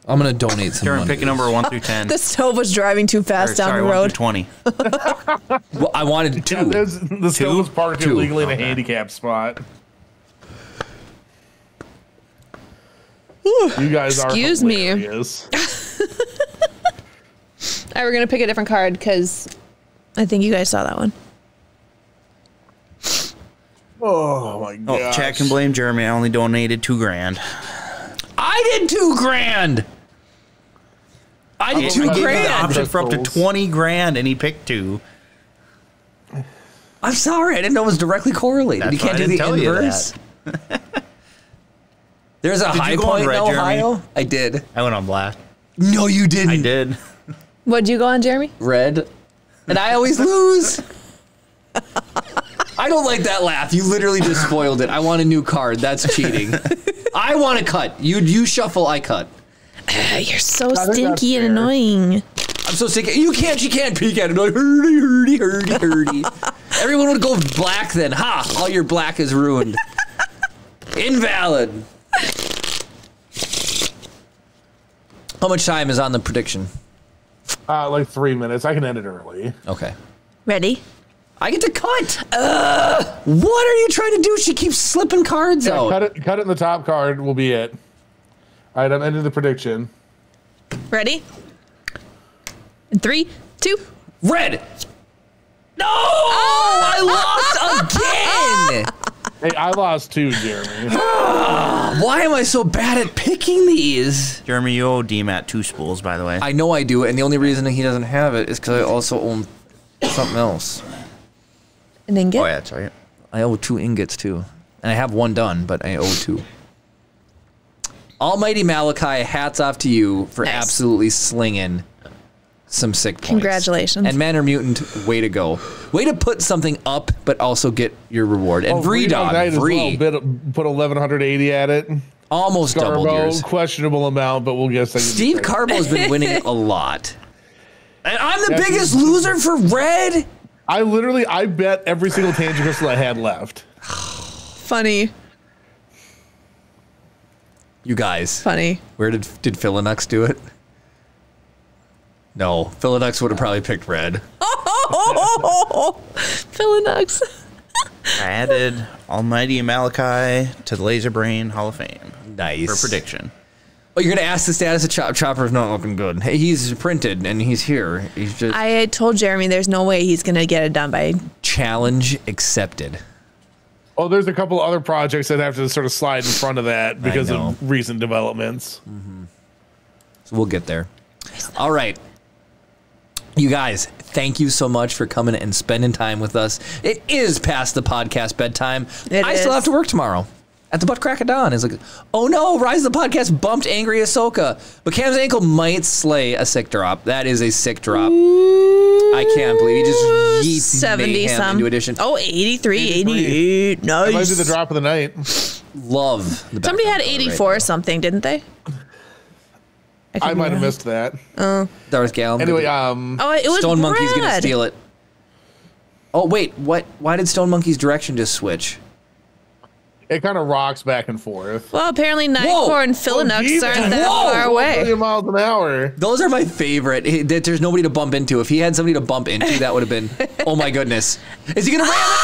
I'm going to donate some money. Pick a number 1 through 10. The stove was driving too fast down the road. 1 through 20. Well, I wanted 2. Yeah, the stove was parked illegally in a handicapped spot. Ooh, you guys excuse are hilarious. Me. All right, we're going to pick a different card because I think you guys saw that one. Oh, my God. Oh, Chad can blame Jeremy. I only donated $2,000. I did $2,000. I did $2,000. The option for up to $20,000, and he picked 2. I'm sorry, I didn't know it was directly correlated. That's you can't do the inverse. There's a high point in Ohio. Jeremy? I did. I went on black. No, you didn't. I did. What'd you go on, Jeremy? Red. And I always lose. I don't like that laugh. You literally just spoiled it. I want a new card. That's cheating. I want to cut. You shuffle, I cut. You're so stinky and annoying. I'm so sick. You can't peek at it. Hurdy. Everyone would go black then. Ha! All your black is ruined. Invalid. How much time is on the prediction? Like 3 minutes. I can end it early. Okay. Ready? I get to cut. What are you trying to do? She keeps slipping cards out. Cut it in the top card will be it. All right, I'm ending the prediction. Ready? 3, 2. Red. No! I lost again. Hey, I lost too, Jeremy. Why am I so bad at picking these? Jeremy, you owe DMAT 2 spools, by the way. I know I do, and the only reason he doesn't have it is because I also own something else. An ingot? Oh, yeah, that's right. I owe 2 ingots, too. And I have 1 done, but I owe 2. Almighty Malachi, hats off to you for absolutely slinging some sick points. Congratulations. And Manor Mutant, way to go. Way to put something up, but also get your reward. And Vree well, put 1,180 at it. Almost Scarbo, doubled yours. Questionable amount, but we'll guess. Steve Carbo's been winning a lot. And I'm the biggest loser for red. I bet every single tangent crystal I had left. Funny. You guys. Funny. Where did Philonux do it? No, Philonux would have probably picked red. Oh, Philonux. I added Almighty Malachi to the Laser Brain Hall of Fame. Nice. For prediction. Oh, you're going to ask the status of Chopper's not looking good. Hey, he's printed and he's here. He's just. I told Jeremy there's no way he's going to get it done by... Challenge accepted. Oh, there's a couple other projects that have to sort of slide in front of that because of recent developments. Mm-hmm. So we'll get there. All right. You guys, thank you so much for coming and spending time with us. It is past the podcast bedtime. I still have to work tomorrow at the butt crack of dawn. It's like, oh no, Rise of the Podcast bumped angry Ahsoka. But Cam's ankle might slay a sick drop. That is a sick drop. Ooh, I can't believe he just yeets 70 some into addition. Oh, 83, 88. Nice. That might be the drop of the night. Love. The Somebody had 84 or something, didn't they? I might have missed that. Oh, Darth Gallon. Anyway, it was Stone Brad. Monkey's gonna steal it. Oh wait, what? Why did Stone Monkey's direction just switch? It kind of rocks back and forth. Well, apparently Nightcore and Philonux aren't that far away. 1 million miles an hour. Those are my favorite. There's nobody to bump into. If he had somebody to bump into, that would have been, oh my goodness. Is he going to ram it?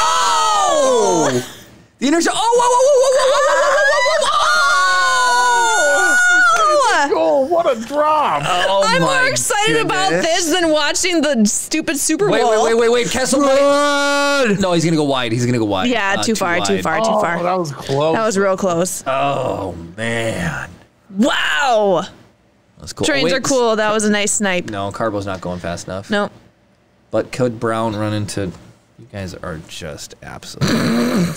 Oh! The intersection. Oh, whoa, whoa, whoa, whoa, whoa, whoa, whoa, whoa, whoa, whoa, whoa, whoa, whoa, whoa, whoa, what a drop. Oh, I'm more excited about this than watching the stupid Super Bowl. Wait, Kessel. Run! No, he's going to go wide. Yeah, too far. That was close. That was real close. Oh, man. Wow. That's cool. Trains are cool. That was a nice snipe. No, Carbo's not going fast enough. No. But could Brown run into... You guys are just absolutely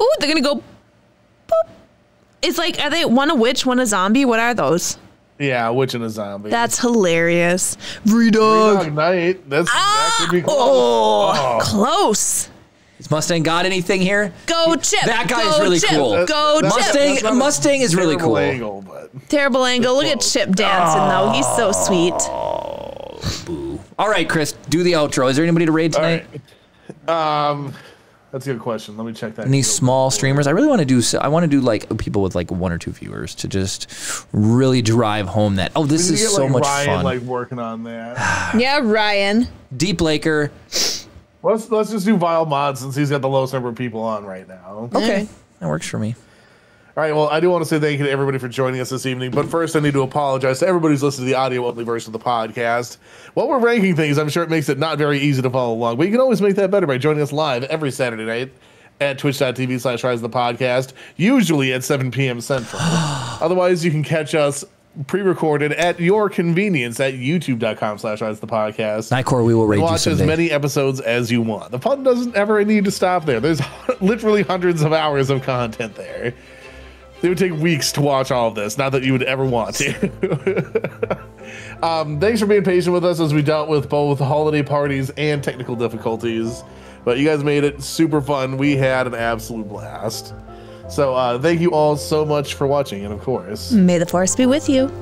Ooh, they're gonna go boop. It's like, are they one a witch, one a zombie? What are those? Yeah, a witch and a zombie. That's hilarious. Redog Knight. That's that could be close. Oh, close. Is Mustang got anything here? Go Chip. That guy is really cool. Go Chip. Mustang is really cool. Angle, but terrible angle. Look at Chip dancing though. He's so sweet. Oh, boo. All right, Chris, do the outro. Is there anybody to raid tonight? That's a good question. Let me check that. And these small streamers, I really want to do. I want to do like people with like 1 or 2 viewers to just really drive home that. Oh, this is get, so like, much Ryan, fun. Like working on that. Yeah, Ryan. Deep Laker. Let's just do Vile Mod since he's got the lowest number of people on right now. Okay, that works for me. All right, well, I do want to say thank you to everybody for joining us this evening, but first I need to apologize to everybody who's listening to the audio-only version of the podcast. While we're ranking things, I'm sure it makes it not very easy to follow along, but you can always make that better by joining us live every Saturday night at twitch.tv/Rise of the Podcast, usually at 7 p.m. Central. Otherwise, you can catch us pre-recorded at your convenience at youtube.com/Rise of the Podcast. Nightcore, we will rate you someday. Watch as many episodes as you want. The fun doesn't ever need to stop there. There's literally hundreds of hours of content there. It would take weeks to watch all of this. Not that you would ever want to. Thanks for being patient with us as we dealt with both holiday parties and technical difficulties. But you guys made it super fun. We had an absolute blast. So thank you all so much for watching. And of course, may the force be with you.